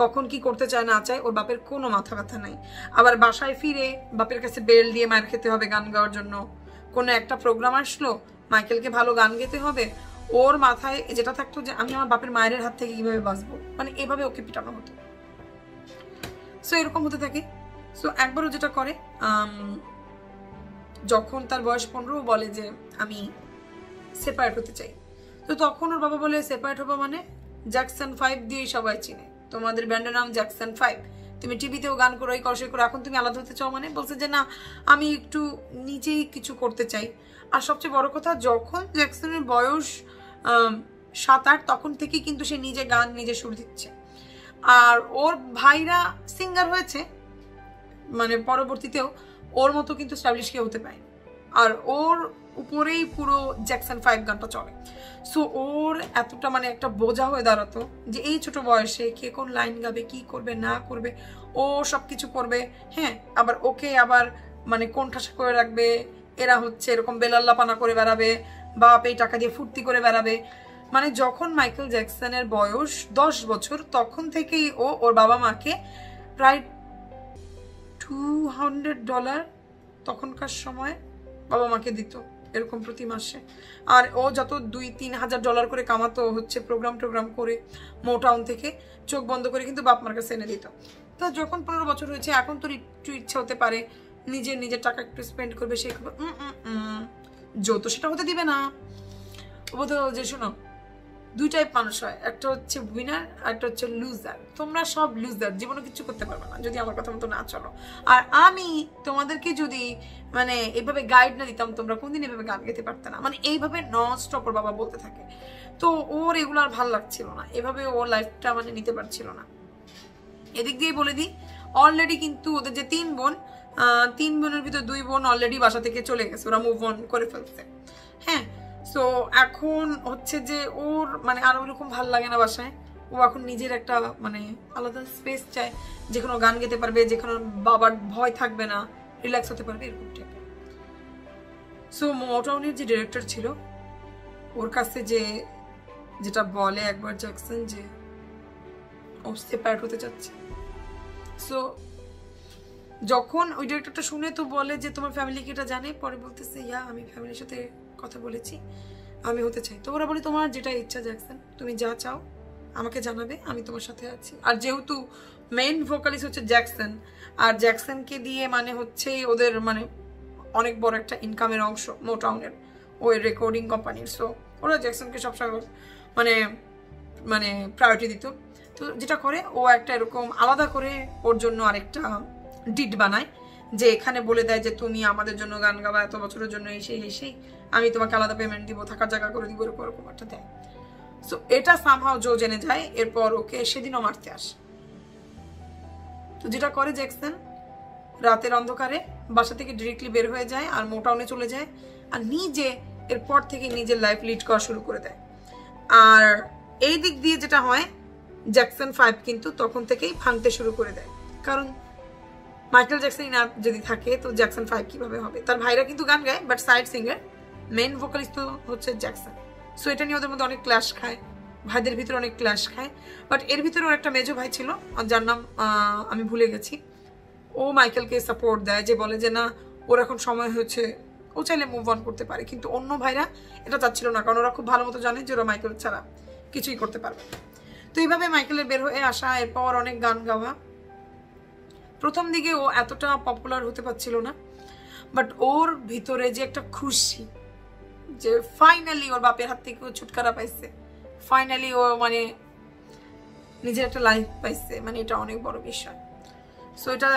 কখন কি করতে চায় না চায়, ওর বাপের কোনো মাথা ব্যথা নাই। আবার বাসায় ফিরে বাপের কাছে বেল দিয়ে মার খেতে হবে গান গাওয়ার জন্য। কোনো একটা প্রোগ্রাম আসলো, মাইকেলকে ভালো গান গেতে হবে, ওর মাথায় যেটা থাকতো যে আমি আমার বাপের মায়ের হাত থেকে কীভাবে বাঁচবো, মানে এভাবে ওকে পিটানো হতো। সো এরকম হতে থাকে। সো একবারও যেটা করে, যখন তার বয়স পনেরো, বলে যে আমি সেপারেট হতে চাই। তো তখন ওর বাবা বলে সেপারেট হবো মানে জ্যাকসন ফাইভ দিয়েই সবাই চিনে, তোমাদের ব্যান্ডের নাম জ্যাকসন ফাইভ, তুমি টিভিতেও গান করো, এই করো করো, এখন তুমি আলাদা হতে চাও। মানে বলছে যে না আমি একটু নিজেই কিছু করতে চাই। আর সবচেয়ে বড় কথা, যখন জ্যাকসনের বয়স সাত আট, তখন থেকে কিন্তু সে নিজে গান নিজে সুর দিচ্ছে। আর ওর ভাইরা সিঙ্গার হয়েছে, মানে পরবর্তীতেও ওর মতো কিন্তু স্ট্যাবলিশ কেউ হতে পারে, আর ওর উপরেই পুরো জ্যাকসন ফাইভ গানটা চলে। সো ওর এতটা মানে একটা বোঝা হয়ে দাঁড়াতো যে এই ছোট বয়সে কে কোন লাইন গাবে, কি করবে না করবে, ও সব কিছু করবে। হ্যাঁ, আবার ওকে আবার মানে কোন ঠাসা করে রাখবে, এরা হচ্ছে এরকম বেলাল্লাপানা করে বেড়াবে, বাপ এই টাকা দিয়ে ফুর্তি করে বেড়াবে। মানে যখন মাইকেল জ্যাকসনের বয়স দশ বছর, তখন থেকেই ও ওর বাবা মাকে প্রায় টু হান্ড্রেড ডলার তখনকার সময় বাবা মাকে দিত এরকম প্রতি মাসে। আর ও যত দুই তিন হাজার ডলার করে কামাতো হচ্ছে প্রোগ্রাম টোগ্রাম করে মোটাউন থেকে, চোখ বন্ধ করে কিন্তু বাপ মার কাছে এনে দিত। তো যখন পনেরো বছর হয়েছে, এখন তোর একটু ইচ্ছা হতে পারে নিজের নিজের টাকা একটু স্পেন্ড করবে, সে করবে, যত সেটা হতে দিবে না। ও বলতো যে শোনো দুইটাই মানুষ হয়, একটা হচ্ছে উইনার আর একটা হচ্ছে লুজার। তোমরা সব লুজার, জীবনে কিছু করতে পারবে না যদি আমার কথা মতো না চলো। আর আমি তোমাদেরকে যদি মানে এইভাবে গাইড না দিতাম তোমরা কোনদিন এভাবে গান গাইতে পারতে না, মানে এইভাবে নন স্টপ ওর বাবা বলতে থাকে। তো ওর এগুলো আর ভালো লাগছিল না, এভাবে ওর লাইফটা মানে নিতে পারছিল না। এদিক দিয়েই বলে দিই অলরেডি কিন্তু ওদের যে তিন বোন, তিন বোনের ভিতর দুই বোন অলরেডি বাসা থেকে চলে গেছে, ওরা মুভ অন করে ফেলছে। হ্যাঁ, সো এখন হচ্ছে যে ওর মানে আর ওরকম ভালো লাগে না বাসায়, ও এখন নিজের একটা মানে আলাদা স্পেস চায়, যেখানে গান গেতে পারবে, যেখানে বাবার ভয় থাকবে না, রিল্যাক্স হতে পারবে এরকম টাইপের। সো মোটাউনের যে ডিরেক্টর ছিল ওর কাছে যে যেটা বলে একবার জ্যাকসন যে ও সেপারেট হতে চাচ্ছে। সো যখন ওই ডিরেক্টরটা শুনে তো বলে যে তোমার ফ্যামিলিকে এটা জানে, পরে বলতেছে ইয়া আমি ফ্যামিলির সাথে কথা বলেছি, আমি হতে চাই। তো ওরা বলে তোমার যেটা ইচ্ছা জ্যাকসন, তুমি যা চাও আমাকে জানাবে, আমি তোমার সাথে আছি। আর যেহেতু মেইন ভোকালিস্ট হচ্ছে জ্যাকসন, আর জ্যাকসনকে দিয়ে মানে হচ্ছে ওদের মানে অনেক বড় একটা ইনকামের অংশ মোটাউনের ওই রেকর্ডিং কোম্পানির। সো ওরা জ্যাকসনকে সবসময় মানে মানে প্রায়োরিটি দিত। তো যেটা করে ও একটা এরকম আলাদা করে ওর জন্য আরেকটা ডিট বানায়, যে এখানে বলে দেয় যে তুমি আমাদের জন্য গান গাবা এত বছরের জন্য, এসে এসেই আমি তোমাকে আলাদা পেমেন্ট দিব, থাকার জায়গা করে দিব, এরকম এরকম একটা দেয়। সো এটা সামহাও জো জেনে যায়, এরপর ওকে সেদিনও মারতে আসে। তো যেটা করে জ্যাকসন রাতের অন্ধকারে বাসা থেকে ডিরেক্টলি বের হয়ে যায় আর মোটাউনে চলে যায়, আর নিজে এরপর থেকে নিজের লাইফ লিড করা শুরু করে দেয়। আর এই দিক দিয়ে যেটা হয় জ্যাকসন ফাইভ কিন্তু তখন থেকেই ভাঙতে শুরু করে দেয়, কারণ মাইকেল জ্যাকসনই না যদি থাকে তো জ্যাকসন ফাইভ কিভাবে হবে? তার ভাইরা কিন্তু গান গায়, but side singer main vocalist তো হচ্ছে জ্যাকসন। সো এটা নিয়ে ওদের মধ্যে অনেক ক্ল্যাশ খায়, ভাইদের ভিতরে অনেক ক্ল্যাশ খায়। বাট এর ভিতরে ওর একটা মেজো ভাই ছিল যার নাম আমি ভুলে গেছি, ও মাইকেলকে সাপোর্ট দেয়, যে বলে যে না ওর এখন সময় হচ্ছে, ও চাইলে মুভ অন করতে পারে। কিন্তু অন্য ভাইরা এটা চাচ্ছিল না, কারণ ওরা খুব ভালো মতো জানে যে ওরা মাইকেল ছাড়া কিছুই করতে পারবে। তো এইভাবে মাইকেলের বের হয়ে আসা, এরপর অনেক গান গাওয়া। প্রথম দিকে ও এতটা পপুলার হতে পারছিল না, বাট ওর ভিতরে যে একটা খুশি যে ফাইনালি ওর বাপের হাত থেকে ও ছুটকারা পাইছে, ফাইনালি ও মানে নিজের একটা লাইফ পাইছে, মানে এটা অনেক বড় বিষয়। সো এটা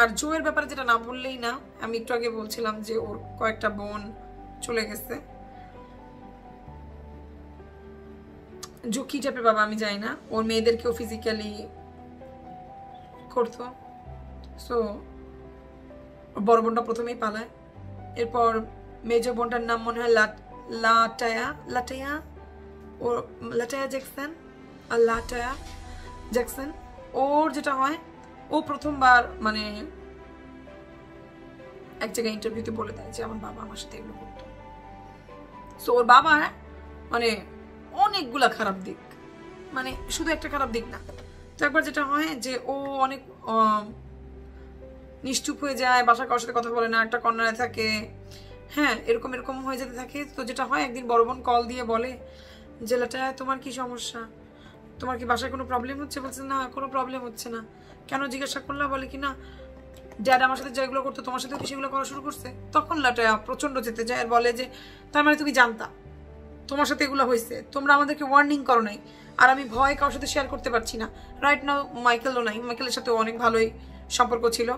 আর জোয়ের ব্যাপারে যেটা না বললেই না, আমি একটু আগে বলছিলাম যে ওর কয়েকটা বোন চলে গেছে। জো কি টাইপের বাবা আমি জানি না, ওর মেয়েদেরকেও ফিজিক্যালি করতো। সো বড় বোনটা প্রথমেই পালায়, এরপর মেজর বোনটার নাম মনে হয় লাটায়া লাটায়া ও লাটায়া জ্যাকসন আর লাটায়া জ্যাকসন। ওর যেটা হয় ও প্রথমবার মানে এক জায়গায় ইন্টারভিউতে বলে দেয় যে আমার বাবা আমার সাথে এগুলো করতো। সো ওর বাবা মানে অনেকগুলা খারাপ দিক, মানে শুধু একটা খারাপ দিক না। তো একবার যেটা হয় যে ও অনেক নিশ্চুপ হয়ে যায়, বাসা কারোর সাথে কথা বলে না, একটা কর্নারে থাকে, হ্যাঁ এরকম এরকম হয়ে যেতে থাকে। তো যেটা হয় একদিন বড় বোন কল দিয়ে বলে যে লাটা তোমার কি সমস্যা, তোমার কি বাসায় কোনো প্রবলেম হচ্ছে? বলছে না কোনো প্রবলেম হচ্ছে না। কেন জিজ্ঞাসা করলা? বলে কি না ড্যাড আমার সাথে যেগুলো করতো তোমার সাথে কি সেগুলো করা শুরু করছে। তখন লাটা প্রচণ্ড যেতে যায় আর বলে যে তার মানে তুমি জানতা তোমার সাথে এগুলো হয়েছে, তোমরা আমাদেরকে ওয়ার্নিং করো নাই, আর আমি ভয় কারোর সাথে শেয়ার করতে পারছি না। রাইট নাও মাইকেলও নাই, মাইকেলের সাথে অনেক ভালোই সম্পর্ক ছিল,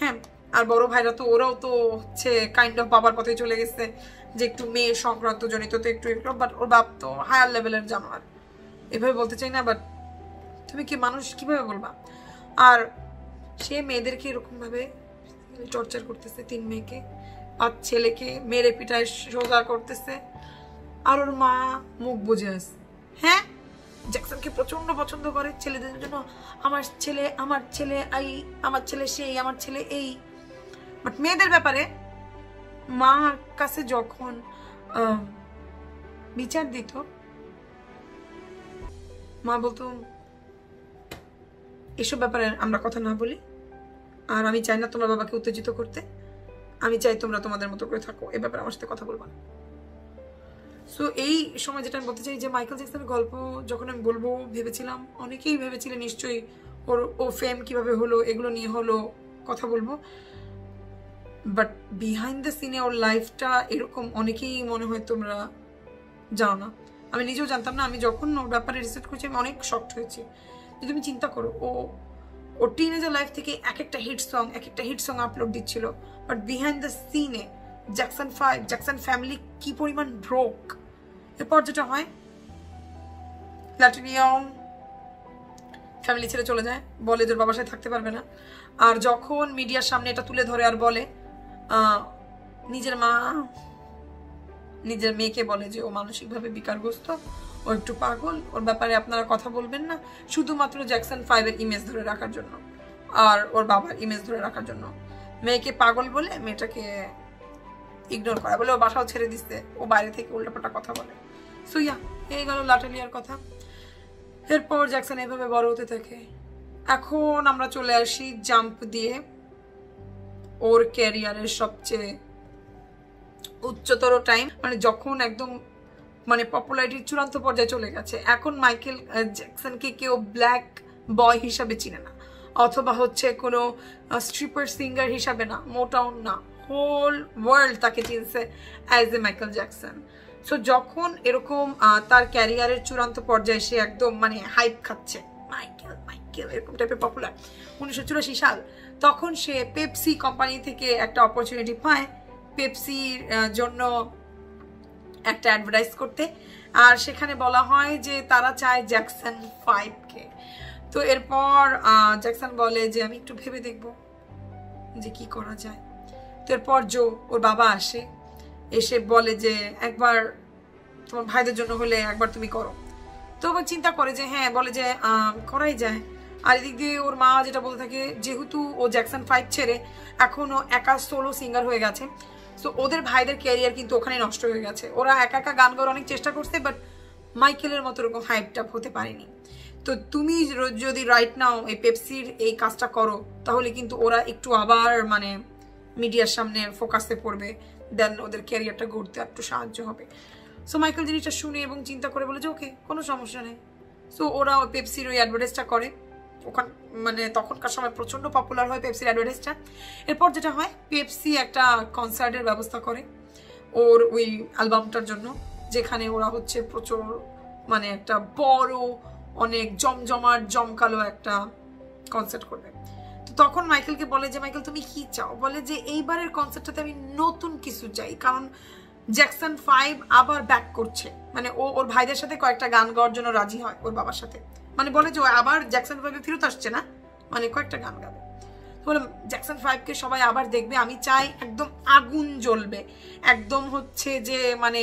হ্যাঁ আর বড় ভাইরা তো ওরাও তো হচ্ছে কাইন্ড অফ বাবার পথে চলে গেছে, যে একটু মেয়ে সংক্রান্ত জনিত তো একটু একটু, বাট ওর বাপ তো হায়ার লেভেলের জানোয়ার, এভাবে বলতে চাই না, বাট তুমি কি মানুষ কীভাবে বলবা? আর সে মেয়েদেরকে এরকমভাবে টর্চার করতেছে, তিন মেয়েকে পাঁচ ছেলেকে মেরে পিটায় সোজা করতেছে, আর ওর মা মুখ বুঝে আসে। হ্যাঁ জ্যাকসনকে প্রচন্ড পছন্দ করে ছেলেদের জন্য, আমার ছেলে আমার ছেলে আই আমার ছেলে সেই আমার ছেলে এই। বাট মেয়েদের ব্যাপারে মার কাছে যখন বিচার দিত মা বলতো এসব ব্যাপারে আমরা কথা না বলি, আর আমি চাই না তোমরা বাবাকে উত্তেজিত করতে, আমি চাই তোমরা তোমাদের মতো করে থাকো, এ ব্যাপারে আমার সাথে কথা বলবা না। সো এই সময় যেটা আমি বলতে চাই যে মাইকেল জ্যাকসনের গল্প যখন আমি বলবো ভেবেছিলাম, অনেকেই ভেবেছিলেন নিশ্চয়ই ওর ও ফেম কীভাবে হলো এগুলো নিয়ে হলো কথা বলবো, বাট বিহাইন্ড দ্য সিনে ওর লাইফটা এরকম অনেকেই মনে হয় তোমরা জানো না। আমি নিজেও জানতাম না। আমি যখন ওর ব্যাপারে রিসার্চ করছি আমি অনেক শকড হয়েছি। যে তুমি চিন্তা করো, ও ওর টিনেজার লাইফ থেকে এক একটা হিট সং এক একটা হিট সং আপলোড দিচ্ছিল, বাট বিহাইন্ড দ্য সিনে জ্যাকসন ফাইভ জ্যাকসন ফ্যামিলি কী পরিমাণ ব্রোক। এরপর যেটা হয়, প্লাটিনিয়াম ফ্যামিলি ছেড়ে চলে যায়, বলে যে ওর বাবার সাথে থাকতে পারবে না। আর যখন মিডিয়ার সামনে এটা তুলে ধরে আর বলে, নিজের মা নিজের মেয়েকে বলে যে ও মানসিকভাবে বিকারগ্রস্ত, ও একটু পাগল, ওর ব্যাপারে আপনারা কথা বলবেন না, শুধুমাত্র জ্যাকসন ফাইভের ইমেজ ধরে রাখার জন্য আর ওর বাবার ইমেজ ধরে রাখার জন্য। মেয়েকে পাগল বলে মেয়েটাকে ইগনোর করা, বলে ও বাসাও ছেড়ে দিচ্ছে, ও বাইরে থেকে উল্টাপাল্টা কথা বলে। সো ইয়া, এই গেল লাটালিয়ার কথা। এরপর জ্যাকসন এভাবে বড় হতে থাকে। এখন আমরা চলে আসি জাম্প দিয়ে ওর ক্যারিয়ারের সবচেয়ে উচ্চতর টাইম, মানে যখন একদম মানে পপুলারিটির চূড়ান্ত পর্যায়ে চলে গেছে। এখন মাইকেল জ্যাকসনকে কেউ ব্ল্যাক বয় হিসাবে চিনে না, অথবা হচ্ছে কোনো স্ট্রিপার সিঙ্গার হিসাবে না, মোটাও না, হোল ওয়ার্ল্ড তাকে চিনছে as a Michael Jackson. So যখন এরকম তার ক্যারিয়ারের চূড়ান্ত পর্যায়ে সে একদম মানে হাইপ খাচ্ছে, মাইকেল মাইকেল এরকম টাইপের পপুলার, উনিশশো চুরাশি সাল তখন সে পেপসি কোম্পানি থেকে একটা অপরচুনিটি পায় পেপসির জন্য একটা অ্যাডভার্টাইজ করতে। আর সেখানে বলা হয় যে তারা চায় জ্যাকসন ফাইভকে। তো এরপর জ্যাকসন বলে যে আমি একটু ভেবে দেখব যে কি করা যায়। তো এরপর জো ওর বাবা আসে, এসে বলে যে একবার তোমার ভাইদের জন্য হলে একবার তুমি করো। তো আবার চিন্তা করে যে হ্যাঁ, বলে যে করাই যায়। আর এদিক দিয়ে ওর মা যেটা বলে থাকে, যেহেতু ও জ্যাকসন ফাইভ ছেড়ে এখনও একা সোলো সিঙ্গার হয়ে গেছে, সো ওদের ভাইদের ক্যারিয়ার কিন্তু ওখানে নষ্ট হয়ে গেছে। ওরা একা একা গান গাওয়ার অনেক চেষ্টা করছে, বাট মাইকেলের মতো ওরকম হাইপটাপ হতে পারেনি। তো তুমি যদি রাইট নাও এই পেপসির এই কাজটা করো, তাহলে কিন্তু ওরা একটু আবার মানে মিডিয়ার সামনে ফোকাসে পড়বে, দেন ওদের ক্যারিয়ারটা গড়তে একটু সাহায্য হবে। সো মাইকেল জিনিসটা শুনে এবং চিন্তা করে বলে যে ওকে, কোনো সমস্যা নেই। সো ওরা পেপসির ওই অ্যাডভার্টাইজটা করে, ওখান মানে তখনকার সময় প্রচণ্ড পপুলার হয় পেপসির অ্যাডভার্টাইজটা। এরপর যেটা হয়, পেপসি একটা কনসার্টের ব্যবস্থা করে ওর ওই অ্যালবামটার জন্য, যেখানে ওরা হচ্ছে প্রচুর মানে একটা বড় অনেক জমজমার জমকালো একটা কনসার্ট করবে। তখন মাইকেলকে বলে যে মাইকেল তুমি কি চাও? বলে যে এইবারের কনসার্টটাতে আমি নতুন কিছু চাই, কারণ জ্যাকসন ফাইভ আবার ব্যাক করছে। মানে ও ওর ভাইদের সাথে কয়েকটা গান গাওয়ার জন্য রাজি হয় ওর বাবার সাথে, মানে বলে যে আবার জ্যাকসন ফাইভে ফেরত আসছে না, মানে কয়েকটা গান গাবে। বলে জ্যাকসন ফাইভকে সবাই আবার দেখবে, আমি চাই একদম আগুন জ্বলবে, একদম হচ্ছে যে মানে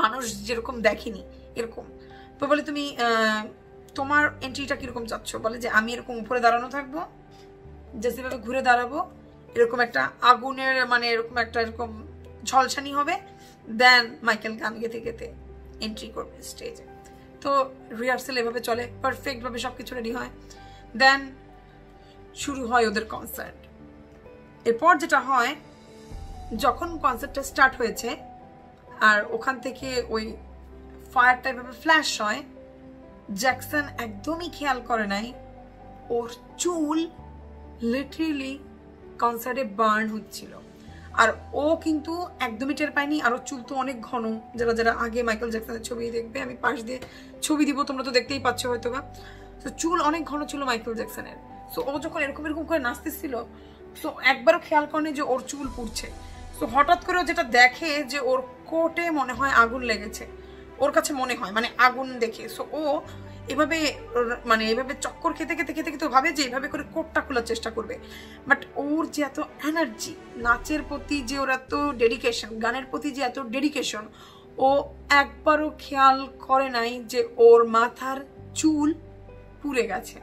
মানুষ যেরকম দেখেনি এরকম। তো বলে তুমি তোমার এন্ট্রিটা কীরকম চাচ্ছ? বলে যে আমি এরকম উপরে দাঁড়ানো থাকবো, যে সেভাবে ঘুরে দাঁড়াবো, এরকম একটা আগুনের মানে এরকম একটা এরকম ঝলসানি হবে, দেন মাইকেল গান গেতে গেতে এন্ট্রি করবে স্টেজে। তো রিহার্সেল এভাবে চলে, পারফেক্টভাবে সব কিছু রেডি হয়, দেন শুরু হয় ওদের কনসার্ট। এরপর যেটা হয়, যখন কনসার্টটা স্টার্ট হয়েছে আর ওখান থেকে ওই ফায়ারটা এভাবে ফ্ল্যাশ হয়, জ্যাকসন একদমই খেয়াল করে নাই ওর চুল লিটারেলি কনসার্টে বার্ন হচ্ছিল। আর ও কিন্তু একদমই টের পায়নি, আর ওর চুল তো অনেক ঘন। যারা যারা আগে মাইকেল জ্যাকসনের ছবি দেখবে, আমি পাশ দিয়ে ছবি দিব, তোমরা তো দেখতেই পাচ্ছ হয়তো বা। তো চুল অনেক ঘন ছিল মাইকেল জ্যাকসনের। সো ও যখন এরকম এরকম করে নাচতেছিল, সো একবারও খেয়াল করেনি যে ওর চুল পুড়ছে। সো হঠাৎ করে যেটা দেখে যে ওর কোটে মনে হয় আগুন লেগেছে, ওর কাছে মনে হয় মানে আগুন দেখে। সো ও এভাবে মানে এভাবে চক্কর খেতে খেতে খেতে খেতে ভাবে যে এভাবে করে কোটটা খোলার চেষ্টা করবে, বাট ওর যে এত এনার্জি, নাচের প্রতি যে ওর এত ডেডিকেশন, গানের প্রতি যে এত ডেডিকেশন, ও একবারও খেয়াল করে নাই যে ওর মাথার চুল পুড়ে গেছে।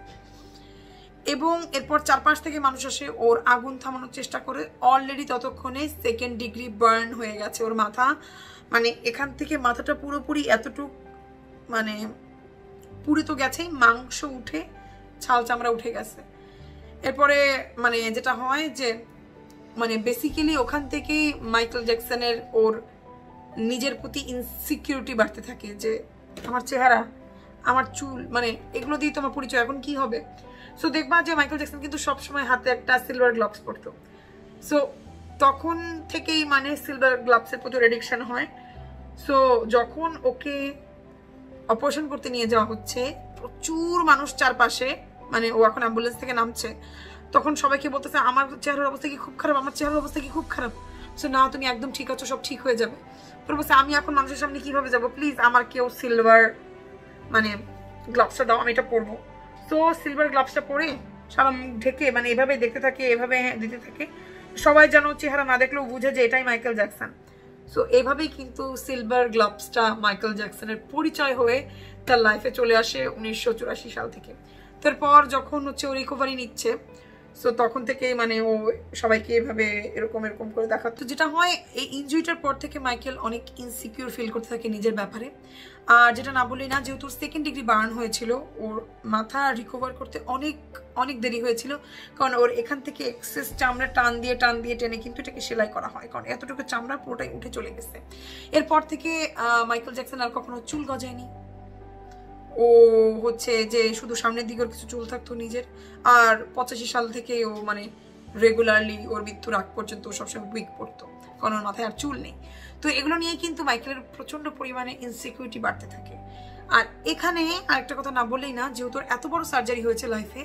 এবং এরপর চারপাশ থেকে মানুষ আসে ওর আগুন থামানোর চেষ্টা করে। অলরেডি ততক্ষণে সেকেন্ড ডিগ্রি বার্ন হয়ে গেছে ওর মাথা, মানে এখান থেকে মাথাটা পুরোপুরি এতটুক মানে পুড়ে তো গেছেই, মাংস উঠে ছাল চামড়া উঠে গেছে। এরপরে মানে যেটা হয় যে মানে বেসিক্যালি ওখান থেকেই মাইকেল জ্যাকসনের ওর নিজের প্রতি ইনসিকিউরিটি বাড়তে থাকে, যে আমার চেহারা, আমার চুল, মানে এগুলো দিয়ে তোমার পরিচয়, এখন কি হবে? সো দেখবা যে মাইকেল জ্যাকসন কিন্তু সবসময় হাতে একটা সিলভার গ্লাভস পরতো। সো তখন থেকেই মানে সিলভার গ্লাভসের প্রতি অ্যাডিকশন হয়। सो जखन ओके অপারেশন করতে নিয়ে যাওয়া হচ্ছে প্রচুর মানুষ চারপাশে মানে ও এখন অ্যাম্বুলেন্স থেকে নামছে তখন সবাইকে বলতেছে আমার চেহারার অবস্থা কি খুব খারাপ আমার চেহারার অবস্থা কি খুব খারাপ সো না তুমি একদম ঠিক আছো সব ঠিক হয়ে যাবে পরে বলছে আমি এখন মানুষের সামনে কিভাবে যাব প্লিজ আমার কেউ সিলভার মানে গ্লাভসটা দাও আমি এটা পরব সো সিলভার গ্লাভসটা পরে সারা মুখ ঢেকে মানে এভাবে দেখতে থাকে এভাবে দিতে থাকে সবাই জানো চেহারা না দেখলেও বুঝে যে এটাই মাইকেল জ্যাকসন सो एভাবেই কিন্তু সিলভার গ্লাভসটা মাইকেল জ্যাকসনের পরিচয় হয়ে তার লাইফে চলে আসে উনিশশো চুরাশি সাল থেকে তারপর যখন হচ্ছে ও রিকভারি নিচ্ছে সো তখন থেকে মানে ও সবাইকে এভাবে এরকম এরকম করে দেখাতো যেটা হয় এই ইনজুরিটার পর থেকে মাইকেল অনেক ইনসিকিউর ফিল করতে থাকে নিজের ব্যাপারে আর যেটা না বলি না যেহেতু সেকেন্ড ডিগ্রি বার্ন হয়েছিল ওর মাথা রিকভার করতে অনেক অনেক দেরি হয়েছিল কারণ ওর এখান থেকে এক্সেস চামড়া টান দিয়ে টান দিয়ে টেনে কিন্তু এটাকে সেলাই করা হয় কারণ এতটুকু চামড়া পুরোটাই উঠে চলে গেছে এরপর থেকে মাইকেল জ্যাকসন আর কখনো চুল গজায়নি ও হচ্ছে যে শুধু সামনের দিকে ওর কিছু চুল থাকতো নিজের আর পঁচাশি সাল থেকে ও মানে রেগুলারলি ওর মৃত্যুর আগ পর্যন্ত সবসময় উইক পড়তো কারণ ওর মাথায় আর চুল নেই তো এগুলো নিয়ে কিন্তু মাইকেলের প্রচণ্ড পরিমাণে ইনসিকিউরিটি বাড়তে থাকে আর এখানে আরেকটা কথা না বলেই না যেহেতু ওর এত বড় সার্জারি হয়েছে লাইফে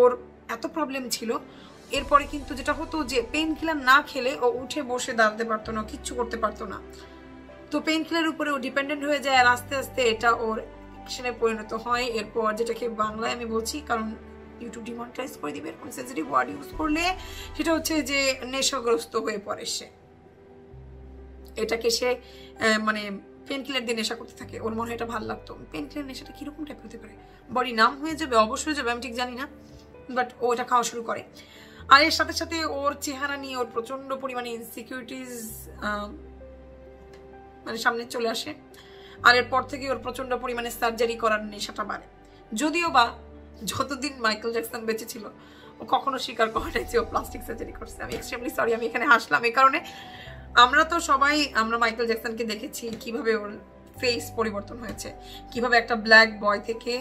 ওর এত প্রবলেম ছিল এরপরে কিন্তু যেটা হতো যে পেন কিলার না খেলে ও উঠে বসে দাঁড়াতে পারতো না কিচ্ছু করতে পারতো না তো পেন কিলার উপরে ও ডিপেন্ডেন্ট হয়ে যায় আর আস্তে আস্তে এটা ওর অ্যাকশনে পরিণত হয় এরপর যেটাকে বাংলায় আমি বলছি কারণ ইউটিউব ডিমনিটাইজ করে দিবে এরকম সেন্সিটিভ ওয়ার্ড ইউজ করলে সেটা হচ্ছে যে নেশাগ্রস্ত হয়ে পড়ে সে এটাকে সে মানে পেন কিলার দিয়ে নেশা করতে থাকে ওর মনে হয় এটা ভালো লাগতো পেন কিলার নেশাটা কীরকম টাইপ হতে পারে বডি নাম হয়ে যাবে অবশ্যই যাবে আমি ঠিক জানি না বাট ও এটা খাওয়া শুরু করে আর এর সাথে সাথে ওর চেহারা নিয়ে ওর প্রচণ্ড পরিমাণে ইনসিকিউরিটিস মানে সামনে চলে আসে আর এরপর থেকে ওর প্রচণ্ড পরিমাণে সার্জারি করার নেশাটা বাড়ে যদিও বা যতদিন মাইকেল জ্যাকসন বেঁচে ছিল ও কখনো স্বীকার করে যে ও প্লাস্টিক সার্জারি করছে আমি এক্সট্রিমলি সরি আমি এখানে হাসলাম এই কারণে আমরা তো সবাই আমরা মাইকেল জ্যাকসনকে দেখেছি কিভাবে ওর ফেস পরিবর্তন হয়েছে কিভাবে একটা ব্ল্যাক বয় থেকে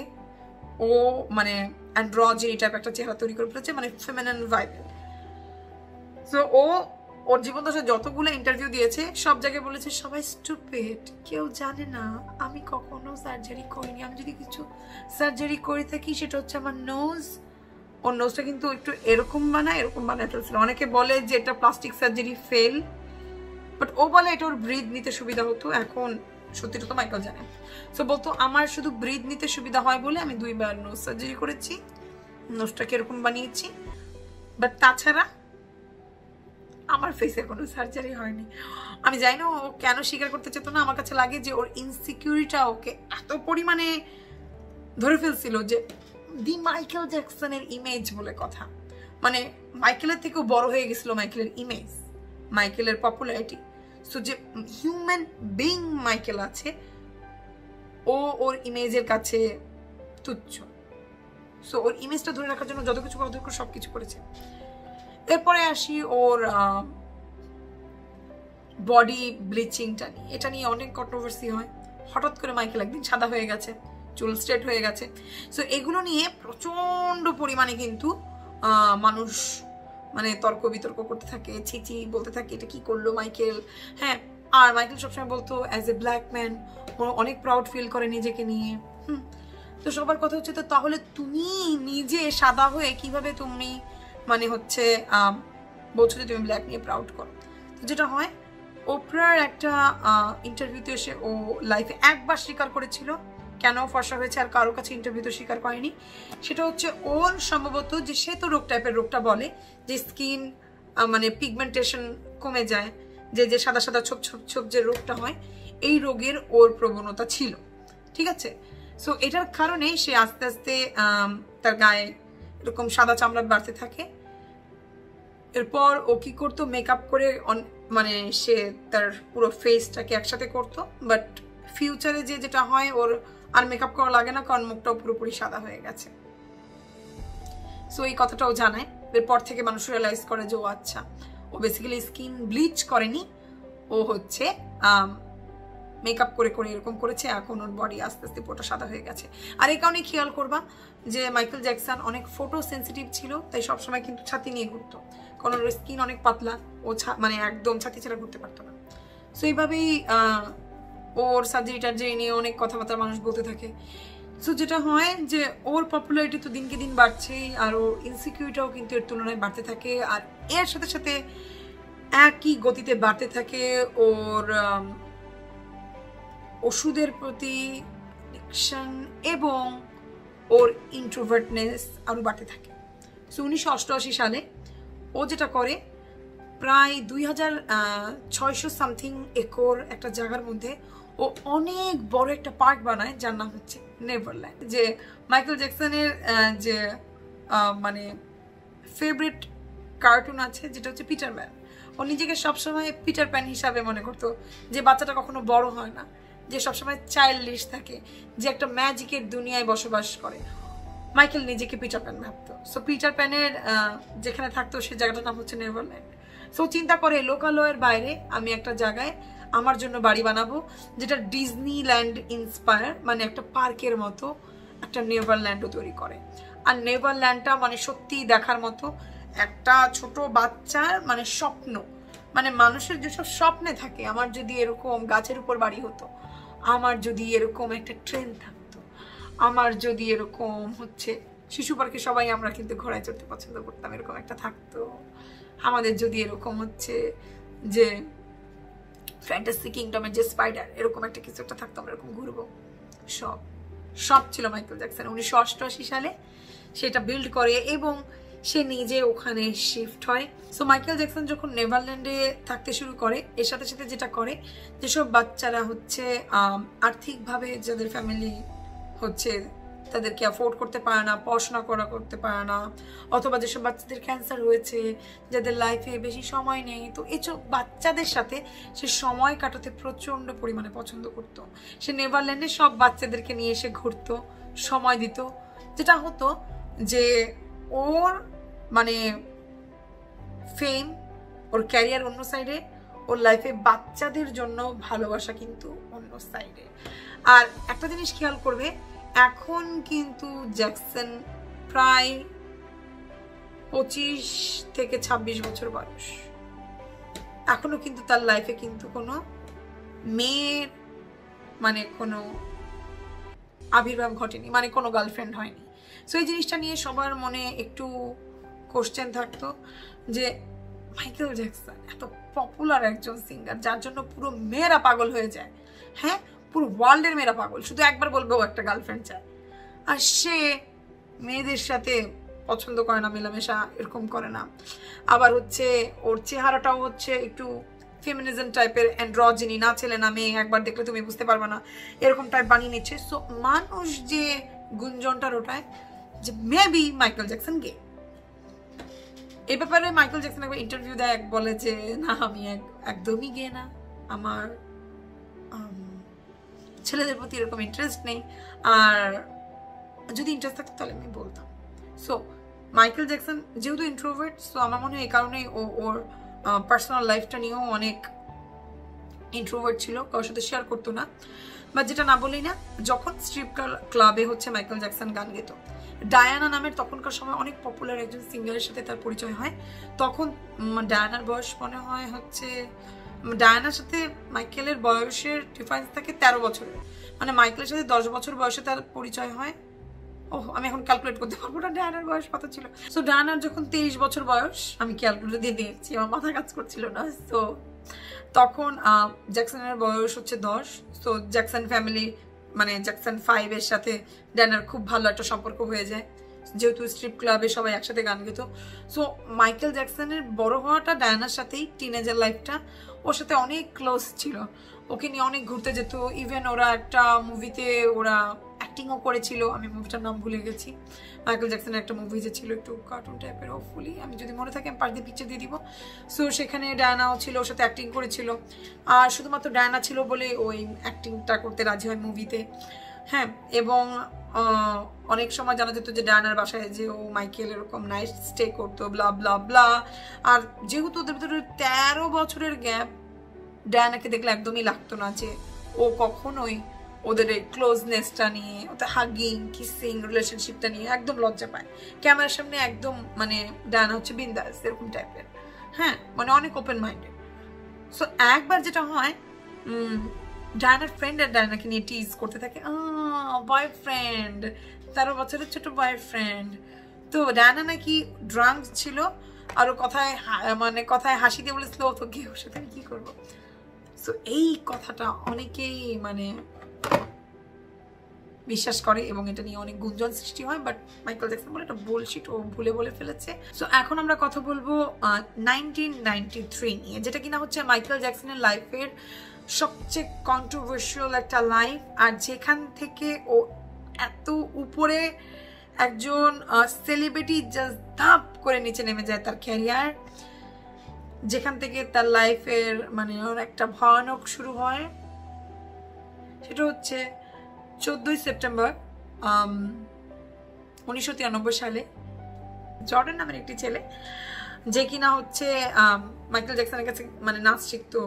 ও মানে অ্যান্ড্রোজেনি টাইপ একটা চেহারা তৈরি করে ফেলেছে মানে ফেমিনিন ভাইবেল সো ও ওর জীবনদশা যতগুলো ইন্টারভিউ দিয়েছে সব জায়গায় বলেছে সবাই স্টুপিড কেউ জানে না আমি কখনো সার্জারি করিনি আমি যদি কিছু সার্জারি করে থাকি সেটা হচ্ছে আমার নোজ ওর নোজটা কিন্তু একটু এরকম বানায় এরকম বানায় ফেলছিল অনেকে বলে যে এটা প্লাস্টিক সার্জারি ফেল বাট ও বলে এটা ওর ব্রিথ নিতে সুবিধা হতো এখন সত্যিটা তো মাইকেল জানে সো বলতো আমার শুধু ব্রিথ নিতে সুবিধা হয় বলে আমি দুইবার নোজ সার্জারি করেছি নোজটাকে এরকম বানিয়েছি বাট তাছাড়া আমার ফেসে কোনো সার্জারি হয়নি আমি জানি না ও কেন স্বীকার করতে চেত না আমার কাছে লাগে যে ওর ইনসিকিউরিটিটা ওকে এত পরিমাণে ধরে ফেলছিল যে দি মাইকেল জ্যাকসনের ইমেজ বলে কথা মানে মাইকেলের থেকেও বড় হয়ে গেছিল মাইকেলের ইমেজ মাইকেলের পপুলারিটি সো যে হিউম্যান বিং মাইকেল আছে ও ওর ইমেজের কাছে তুচ্ছ সো ওর ইমেজটা ধরে রাখার জন্য যত কিছু করা সব কিছু করেছে এরপরে আসি ওর বডি ব্লিচিংটা নিয়ে এটা নিয়ে অনেক কন্ট্রোভার্সি হয় হঠাৎ করে মাইকেল একদিন সাদা হয়ে গেছে চুল স্ট্রেট হয়ে গেছে সো এগুলো নিয়ে প্রচণ্ড পরিমাণে কিন্তু মানুষ মানে তর্ক বিতর্ক করতে থাকে ছিচি বলতে থাকে এটা কী করলো মাইকেল হ্যাঁ আর মাইকেল সবসময় বলতো অ্যাজ এ ব্ল্যাক ম্যান অনেক প্রাউড ফিল করে নিজেকে নিয়ে হুম তো সবার কথা হচ্ছে তো তাহলে তুমি নিজে সাদা হয়ে কিভাবে তুমি মানে হচ্ছে বলছো যে তুমি ব্ল্যাক নিয়ে প্রাউড করো তো যেটা হয় ওপরার একটা ইন্টারভিউতে এসে ও লাইফে একবার স্বীকার করেছিল কেন ফর্সা হয়েছে আর কারোর কাছে ইন্টারভিউতে স্বীকার করেনি সেটা হচ্ছে ওর সম্ভবত যে শ্বেত রোগ টাইপের রোগটা বলে যে স্কিন মানে পিগমেন্টেশন কমে যায় যে যে সাদা সাদা ছোপ ছোপ ছোপ যে রোগটা হয় এই রোগের ওর প্রবণতা ছিল ঠিক আছে সো এটার কারণে সে আস্তে আস্তে তার গায়ে এরকম সাদা চামড়া বাড়তে থাকে এরপর ও কি করতো মেকআপ করে মানে সে তার পুরো ফেসটাকে একসাথে করতো বাট ফিউচারে যে যেটা হয় ওর আর মেকআপ করা লাগে না কারণ মুখটাও পুরোপুরি সাদা হয়ে গেছে সো এই কথাটাও জানায় এরপর থেকে মানুষ রিয়ালাইজ করে যে ও আচ্ছা ও বেসিক্যালি স্কিন ব্লিচ করেনি ও হচ্ছে মেকআপ করে করে এরকম করেছে এখন ওর বডি আস্তে আস্তে পুরোটা সাদা হয়ে গেছে আর এই কারণে খেয়াল করবা যে মাইকেল জ্যাকসন অনেক ফটো সেন্সিটিভ ছিল তাই সবসময় কিন্তু ছাতি নিয়ে ঘুরতো কারণ ওর স্কিন অনেক পাতলা ও মানে একদম ছাতি ছাড়া ঘুরতে পারতো না সো এইভাবেই और सार्जारी टार्जारी नहीं अनेक कथाबार्ता मानुष बोलते थाके। सो जेटा हय जे ओर पपुलारिटी तो दिन के दिन बाड़छेई और ओर इनसिकिउरिटीटाओ किन्तु एर तुलनाय बाड़ते थाके और एर साथे साथे एकई गतिते बाड़ते थाके ओर ओषुधेर प्रति एडिक्शन एबं ओर इंट्रोभार्टनेस आरो बाड़ते थाके। सो उन्नीसश अठासी साले ओ जेटा करे प्राय दुई हजार छयशो सामथिंग एकर एक जगार मध्य ओ अनेक बड़ एक पार्क बनाय जार नाम होच्छे नेभारलैंड। जे माइकेल जैक्सनेर जे माने फेवरेट कार्टुन आछे जेटा होच्छे पिटार पैन। ओ निजेके सब समय पिटार पैन हिसाबे मने करतो जे बाच्चाटा कखनो बड़ हय ना, जे सब समय चाइल्डिश थाके, जे एकटा मैजिकेर दुनियाय बसबास करे। माइकेल निजेके पिटार पैन भाबतो। सो पिटार पैनेर जेखाने थाकतो सेई जायगाटार नाम होच्छे नेभारलैंड। सो चिंता करे लोकालयेर बाइरे आमि एकटा जायगाय आमार जोन्नो बाड़ी बनाबो जेटा डिजनीलैंड इंस्पायर माने एकटा पार्केर मतो एकटा नेभारलैंडो तैरी करे। आर नेभारलैंडटा माने सत्यि देखार मतो एकटा छोटो बाच्चार माने स्वप्न, माने मानुषेर जेसब स्वप्ने थाके आमार जोदि एरकम गाछेर ऊपर बाड़ी हतो, आमार जोदि एरकम एकटा ट्रेन थाकतो, आमार जोदि एरकम होच्छे शिशु पार्के सबाई आमरा किन्तु घोड़ाय चढ़ते पछन्द करताम एरकम एकटा थाकतो, आमादेर जोदि एरकम होच्छे जे फैंटासी किंगडम जो स्पाइडर एरकम एक किस घुरब सब सब छिल माइकेल जैक्सन उन्नीस अठासी साले से बिल्ड करे निजे ओखाने शिफ्ट है। सो माइकेल जैक्सन जो नेभारलैंडे थाकते शुरू करे एर साथे साथे जेटा करे जेसब बाच्चारा हच्छे आर्थिक भावे जादेर फैमिली हच्छे तादेरके अफोर्ड करते पारे ना, पढ़ाशोना करा करते पारे ना, अथवा जेसब बाच्चादेर कैंसार होयेछे, जादेर लाइफे बेशी समय नेई, तो एइसब बाच्चादेर साथे से समय काटाते प्रचंड परिमाणे पछंद करतो। से नेभारलैंडे सब बाच्चादेरके निये एसे घुरतो, समय दितो, जेटा हतो जे ओर माने फेम ओर क्यारियार अन्य साइडे, ओर लाइफे बाच्चादेर जन्य भालोबासा किन्तु अन्य साइडे। आर एकटा जिनिस खेयाल करबे এখন কিন্তু জ্যাকসন প্রায় পঁচিশ থেকে ছাব্বিশ বছর বয়স, এখনো কিন্তু তার লাইফে কিন্তু কোনো মেয়ের মানে কোনো আবির্ভাব ঘটেনি, মানে কোনো গার্লফ্রেন্ড হয়নি। সো এই জিনিসটা নিয়ে সবার মনে একটু কোশ্চেন থাকতো যে মাইকেল জ্যাকসন এত পপুলার একজন সিঙ্গার যার জন্য পুরো মেয়েরা পাগল হয়ে যায়, হ্যাঁ पूरा वर्ल्ड मेरा पागल शुद्ध एक बार बोलो एक गार्लफ्रेंड चाय से मेरे साथे पसंद करे ना, मेलामेशा एरकम करे ना, आबार होच्छे ओर चेहराटाओ होच्छे एकटू फेमिनिज्म टाइपेर एंड्रोजिनी, ना छेले ना मेये एक बार देखले तुमि बुझते पारबे ना एरकम टाइप बानिये निच्छे। सो मानुष जे गुंजनटा रोटाय जे maybe Michael Jackson gay ए ब्यापारे माइकेल जैक्सन एकबार इंटरव्यू देय बोले जे ना आमि एकदमई गे ना, आमार छेलेदेर प्रति एरकम इंटरेस्ट नहीं और जो इंटरेस्ट थकत ताहले आमि बोलताम। सो माइकेल जैक्सन जेहेतु इंट्रोवर्ट सो आमार मने हय एई कारणेई ओ ओर पार्सोनाल लाइफटा नियेओ अनेक इंट्रोवर्ट छिलो, कारोर साथे शेयर करतो ना, बाट जेटा ना बोलेई ना जखन स्ट्रिप क्लाबे होच्छे माइकेल जैक्सन गान गेतो, डायाना नामेर तखनकार समय अनेक पपुलार एकजन सिंगारेर साथे तार परिचय हय। तखन डायानार बयस मने हय होच्छे डायनार साथे माइकेलेर बयसेर डिफारेंस थाके तेरो बछर, माने माइकेलेर साथे दस बछर बयसे तार परिचय हय। ओह आमि एखन क्यालकुलेट करते पारबो ना डायनार बयस कत छिलो। सो डायनार जखन तेईस बछर बयस आमि क्यालकुलेटर दिये दियेछि, आमार माथा काज करछिलो ना। सो तखन जैक्सनेर बयस होच्छे दस। सो जैक्सन फैमिली माने जैक्सन फाइव एर साथे डायनार खूब भालो एकटा सम्पर्क हये जाय जेहेतु स्ट्रिप क्लाबे सबाई एकसाथे गान गेत। सो माइकेल जैक्सनेर बड़ो हওয়াটা डायनार साथेই टीनेजार लाइफटा ওর সাথে অনেক ক্লোজ ছিল, ওকে নিয়ে অনেক ঘুরতে যেত, ইভেন ওরা একটা মুভিতে ওরা অ্যাক্টিংও করেছিল, আমি মুভিটার নাম ভুলে গেছি, মাইকেল জ্যাকসনের একটা মুভি যে ছিল একটু কার্টুন টাইপের, হোপফুলি আমি যদি মনে থাকে আমি পার্টি পিকচার দিয়ে দিব। সো সেখানে ডায়ানাও ছিল, ওর সাথে অ্যাক্টিং করেছিল, আর শুধুমাত্র ডায়ানা ছিল বলে ওই অ্যাক্টিংটা করতে রাজি হয় মুভিতে, হ্যাঁ। এবং অনেক সময় জানা যেত যে ডায়ানার বাসায় যে ও মাইকেল এরকম নাইট স্টে করতো, ব্লা ব্লা ব্লা। আর যেহেতু ওদের ভিতরে তেরো বছরের গ্যাপ, ডায়ানাকে দেখলে একদমই লাগতো না যে ও কখনোই ওদের এই ক্লোজনেসটা নিয়ে, ওদের হাগিং কিসিং রিলেশনশিপটা নিয়ে একদম লজ্জা পায়, ক্যামেরার সামনে একদম মানে ডায়ানা হচ্ছে বিন্দাস এরকম টাইপের, হ্যাঁ মানে অনেক ওপেন মাইন্ডেড। সো একবার যেটা হয় ডায়ানার ফ্রেন্ড আর ডায়ানাকে নিয়ে টিজ করতে থাকে, বয়ফ্রেন্ড, তেরো বছরের ছোট বয়ফ্রেন্ড। তো ডায়ানা নাকি ড্রাঙ্ক ছিল আর কথায় মানে কথায় হাসি দিয়ে বলে স্লো, তো গিয়ে ওর সাথে আমি কি করবো। তো এই কথাটা অনেকেই মানে বিশ্বাস করে এবং এটা নিয়ে অনেক গুঞ্জন সৃষ্টি হয়, বাট মাইকেল জ্যাকসন বলে এটা বুলশিট, ও ভুলে বলে ফেলেছে। সো এখন আমরা কথা বলবো নাইনটিন নাইনটি থ্রি নিয়ে, যেটা কিনা হচ্ছে মাইকেল জ্যাকসনের লাইফের সবচেয়ে কন্ট্রোভার্সিয়াল একটা লাইফ, আর যেখান থেকে ও এত উপরে একজন সেলিব্রিটি জাস্ট ধাপ করে নিচে নেমে যায় তার ক্যারিয়ার, যেখান থেকে তার লাইফের মানে ওর একটা ভয়ানক শুরু হয়। সেটা হচ্ছে চোদ্দই সেপ্টেম্বর উনিশশো তিরানব্বই সালে জর্ডান নামের একটি ছেলে, যে কিনা হচ্ছে মাইকেল জ্যাকসনের কাছে মানে নাচ শিখতো,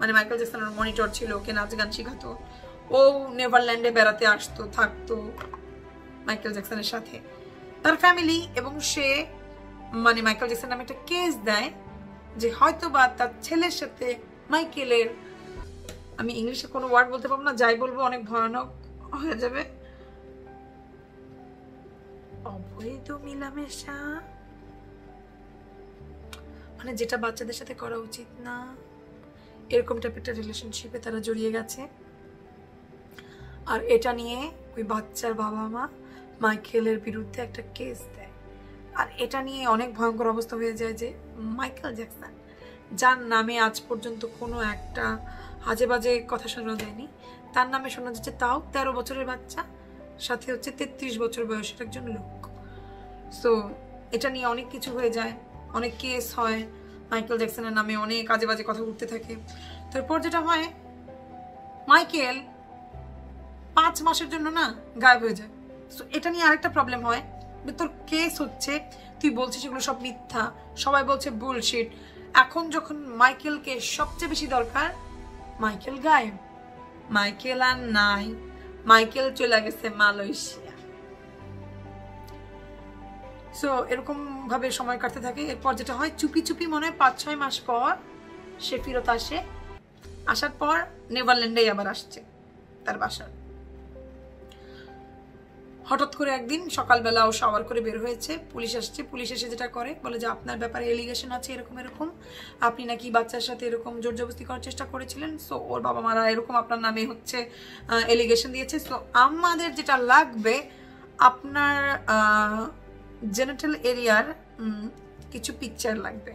মানে মাইকেল জ্যাকসনের মনিটর ছিল, ওকে নাচ গান শেখাতো, ও নেভারল্যান্ডে বেড়াতে আসতো, থাকতো মাইকেল জ্যাকসনের সাথে তার ফ্যামিলি। এবং সে মানে মাইকেল জ্যাকসন নামে একটা কেস দেয় যে হয়তো বা তার ছেলের সাথে মাইকেলের, আমি ইংলিশে কোনো ওয়ার্ড বলতে পারবো না, যাই বলবো অনেক ভয়ানক হয়ে যাবে, অবৈধ মিলামেশা, মানে যেটা বাচ্চাদের সাথে করা উচিত না, এরকম টাইপের একটা রিলেশনশিপে তারা জড়িয়ে গেছে। আর এটা নিয়ে ওই বাচ্চার বাবা মা মাইকেলের বিরুদ্ধে একটা কেস দেয়, আর এটা নিয়ে অনেক ভয়ঙ্কর অবস্থা হয়ে যায় যে মাইকেল জ্যাকসন, যার নামে আজ পর্যন্ত কোনো একটা আজে বাজে কথা শোনা যায়নি, তার নামে শোনা যাচ্ছে তাও তেরো বছরের বাচ্চা, সাথে হচ্ছে তেত্রিশ বছর বয়সের একজন লোক। সো এটা নিয়ে অনেক কিছু হয়ে যায়, অনেক কেস হয়, মাইকেল জ্যাকসনের নামে অনেক আজে বাজে কথা উঠতে থাকে। তারপর যেটা হয়, মাইকেল পাঁচ মাসের জন্য না গায়েব হয়ে যায়। সো এটা নিয়ে আরেকটা প্রবলেম হয়, তোর কেস হচ্ছে, তুই বলছিস এগুলো সব মিথ্যা, সবাই বলছে বুলশিট। এখন যখন মাইকেলকে সবচেয়ে বেশি দরকার, মাইকেল গায়েব, মাইকেল আর নাই, মাইকেল চলে গেছে মালয়েশিয়া। সো এরকম ভাবে সময় কাটতে থাকে। এরপর যেটা হয়, চুপি চুপি মনে হয় পাঁচ ছয় মাস পর সে ফিরত আসে, আসার পর নেভারল্যান্ডে আবার আসছে তার বাসার। হঠাৎ করে একদিন সকালবেলা ও শাওয়ার করে বের হয়েছে, পুলিশ আসছে, পুলিশ এসে যেটা করে বলে যে আপনার ব্যাপারে এলিগেশন আছে এরকম এরকম, আপনি নাকি বাচ্চার সাথে এরকম জোর জবরদস্তি করার চেষ্টা করেছিলেন, সো ওর বাবা মারা এরকম আপনার নামে হচ্ছে এলিগেশন দিয়েছে, সো আমাদের যেটা লাগবে আপনার জেনিটাল এরিয়ার কিছু পিকচার লাগবে।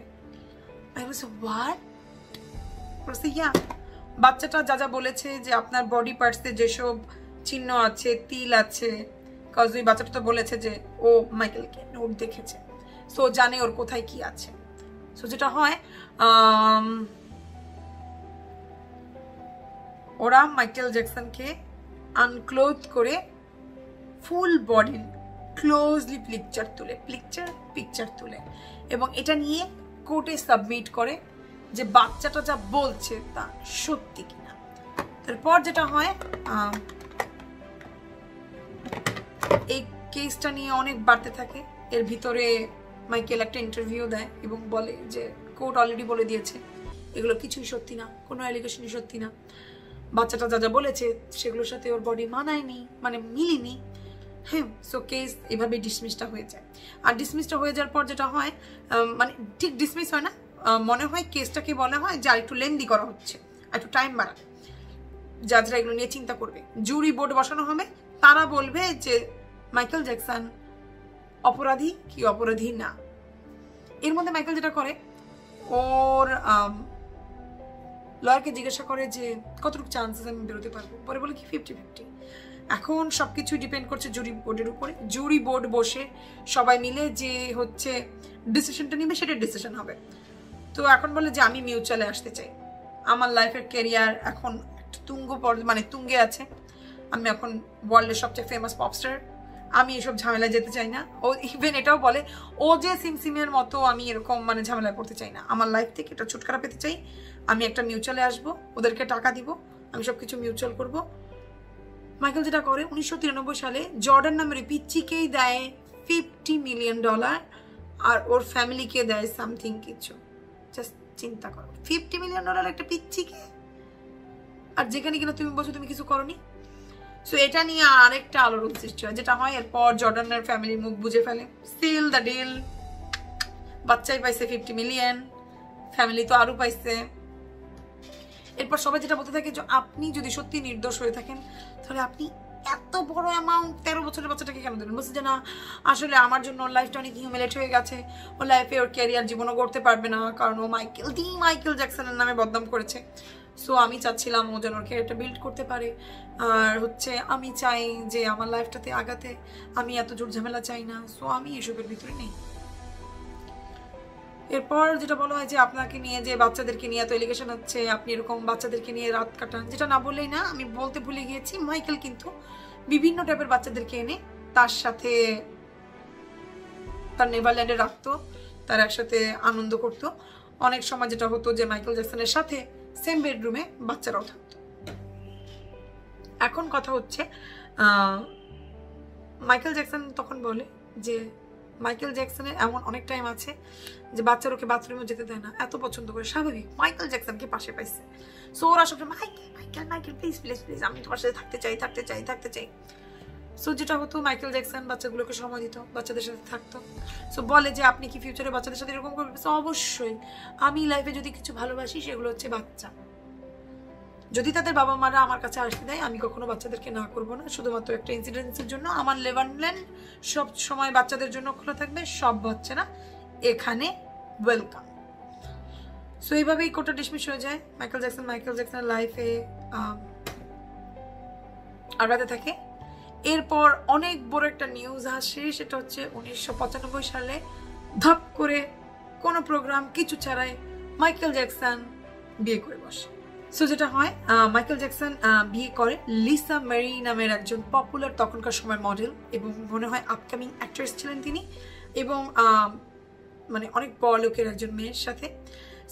বাচ্চাটা যা যা বলেছে যে আপনার বডি পার্টসে যেসব চিহ্ন আছে, তিল আছে, কারণ ওই বাচ্চাটা তো বলেছে যে ও মাইকেলকে নোট দেখেছে, সো জানে ওর কোথায় কি আছে। সো যেটা হয়, ওরা মাইকেল জ্যাকসনকে আনক্লোথ করে ফুল বডি ক্লোজলি পিকচার তুলে পিকচার পিকচার তুলে এবং এটা নিয়ে কোর্টে সাবমিট করে যে বাচ্চাটা যা বলছে তা সত্যি কিনা। তারপর যেটা হয়, এই কেসটা নিয়ে অনেক বাড়তে থাকে। এর ভিতরে মাইকেল একটা ইন্টারভিউ দেয় এবং বলে যে কোর্ট অলরেডি বলে দিয়েছে এগুলো কিছুই সত্যি না, কোনো অ্যালিগেশনই সত্যি না, বাচ্চাটা যা যা বলেছে সেগুলোর সাথে ওর বডি মানায়নি, মানে মিলেনি। হ্যাঁ, সো কেস এভাবে ডিসমিসটা হয়ে যায়। আর ডিসমিসটা হয়ে যাওয়ার পর যেটা হয়, মানে ঠিক ডিসমিস হয় না, মনে হয় কেসটাকে বলা হয় যে আর একটু লেন্দি করা হচ্ছে, একটু টাইম বাড়ানো, যারা এগুলো নিয়ে চিন্তা করবে, জুরি বোর্ড বসানো হবে, তারা বলবে যে মাইকেল জ্যাকসন অপরাধী কি অপরাধী না। এর মধ্যে মাইকেল যেটা করে, ওর লয়ারকে জিজ্ঞাসা করে যে কতটুকু চান্সেস আমি বেরোতে পারবো, পরে বলে কি ফিফটি ফিফটি। এখন সব কিছু ডিপেন্ড করছে জুরি বোর্ডের উপরে, জুরি বোর্ড বসে সবাই মিলে যে হচ্ছে ডিসিশনটা নেবে সেটা ডিসিশন হবে। তো এখন বলে যে আমি মিউচুয়ালে আসতে চাই, আমার লাইফের ক্যারিয়ার এখন তুঙ্গ মানে তুঙ্গে আছে, আমি এখন ওয়ার্ল্ডের সবচেয়ে ফেমাস পপস্টার, আমি এসব ঝামেলায় যেতে চাই না। ও ইভেন এটাও বলে ও যে সিমসিমের মতো আমি এরকম মানে ঝামেলা করতে চাই না, আমার লাইফ থেকে এটা ছুটকারা পেতে চাই, আমি একটা মিউচুয়ালে আসবো, ওদেরকে টাকা দিব, আমি সব কিছু মিউচুয়াল করবো। মাইকেল যেটা করে, উনিশশো তিরানব্বই সালে জর্ডান নামের পিচ্চিকেই দেয় ফিফটি মিলিয়ন ডলার আর ওর ফ্যামিলিকে দেয় সামথিং কিছু। জাস্ট চিন্তা করো, ফিফটি মিলিয়ন ডলার একটা পিচ্চিকে, আর যেখানে কিনা তুমি বলছো তুমি কিছু করনি। সো এটা নিয়ে আরেকটা আলোড়ন সৃষ্টি হয়, যেটা হয় এরপর জর্ডানের ফ্যামিলির মুখ বুঝে ফেলে, সিল দ্য ডিল। বাচ্চাই পাইছে ফিফটি মিলিয়ন, ফ্যামিলি তো আরও পাইছে। এরপর সবাই যেটা বলতে থাকে যে আপনি যদি সত্যি নির্দোষ হয়ে থাকেন তাহলে আপনি এত বড় অ্যামাউন্ট তেরো বছরের বাচ্চাটাকে কেন দেবেন? বলছে যে না, আসলে আমার জন্য ওর লাইফটা অনেক হিউমিলেট হয়ে গেছে, ওর লাইফে ওর ক্যারিয়ার জীবনও করতে পারবে না, কারণ ও মাইকেল দি মাইকেল জ্যাকসনের নামে বদনাম করেছে। সো আমি চাচ্ছিলাম ও যেন ওর ক্যারিয়ারটা বিল্ড করতে পারে, আর হচ্ছে আমি চাই যে আমার লাইফটাতে আগাতে, আমি এত জোর ঝামেলা চাই না। সো আমি এসবের ভিতরে নেই। এরপর যেটা বলা হয় যে আপনাকে নিয়ে, যে বাচ্চাদেরকে নিয়ে এত এলিগেশন হচ্ছে, আপনি এরকম বাচ্চাদেরকে নিয়ে রাত কাটান, যেটা না বললেই না, আমি বলতে ভুলে গিয়েছি মাইকেল কিন্তু বিভিন্ন টাইপের বাচ্চাদেরকে এনে তার সাথে তার নেভারল্যান্ডে রাখতো, তার একসাথে আনন্দ করত। অনেক সময় যেটা হতো যে মাইকেল জ্যাকসনের সাথে সেম বেডরুমে বাচ্চারাও থাকত। এখন কথা হচ্ছে মাইকেল জ্যাকসন তখন বলে যে মাইকেল জ্যাকসনের এমন অনেক টাইম আছে যে বাচ্চার ওকে বাথরুমে যেতে দেয় না, এত পছন্দ করে। স্বাভাবিক, মাইকেল জ্যাকসনকে পাশে পাইছে। সো ওরা সবসময় Michael Michael Michael please please please আমি তোমার সাথে থাকতে চাই থাকতে চাই থাকতে চাই। সো যেটা হতো মাইকেল জ্যাকসন বাচ্চাগুলোকে সময় দিত, বাচ্চাদের সাথে থাকতো। সো বলে যে আপনি কি ফিউচারে বাচ্চাদের সাথে এরকম করবেন? সো অবশ্যই, আমি লাইফে যদি কিছু ভালোবাসি সেগুলো হচ্ছে বাচ্চা। যদি তাদের বাবা মারা আমার কাছে আসতে দেয় আমি কখনো বাচ্চাদেরকে না করবো না, শুধুমাত্র একটা ইনসিডেন্সের জন্য। আমার নেভারল্যান্ড সব সময় বাচ্চাদের জন্য খোলা থাকবে, সব বাচ্চা না এখানে ওয়েলকাম। সো এইভাবেই কোটা ডিসমিস হয়ে যায়। মাইকেল জ্যাকসন মাইকেল জ্যাকসনের লাইফে আগাতে থাকে। এরপর অনেক বড় একটা নিউজ আসে, সেটা হচ্ছে উনিশশো পঁচানব্বই সালে ধাপ করে কোনো প্রোগ্রাম কিছু ছাড়াই মাইকেল জ্যাকসন বিয়ে করে বসে। সো যেটা হয় মাইকেল জ্যাকসন বিয়ে করে লিসা মেরি নামের একজন পপুলার তখনকার সময় মডেল এবং মনে হয় আপকামিং অ্যাক্ট্রেস ছিলেন তিনি, এবং মানে অনেক বড় লোকের একজন মেয়ের সাথে।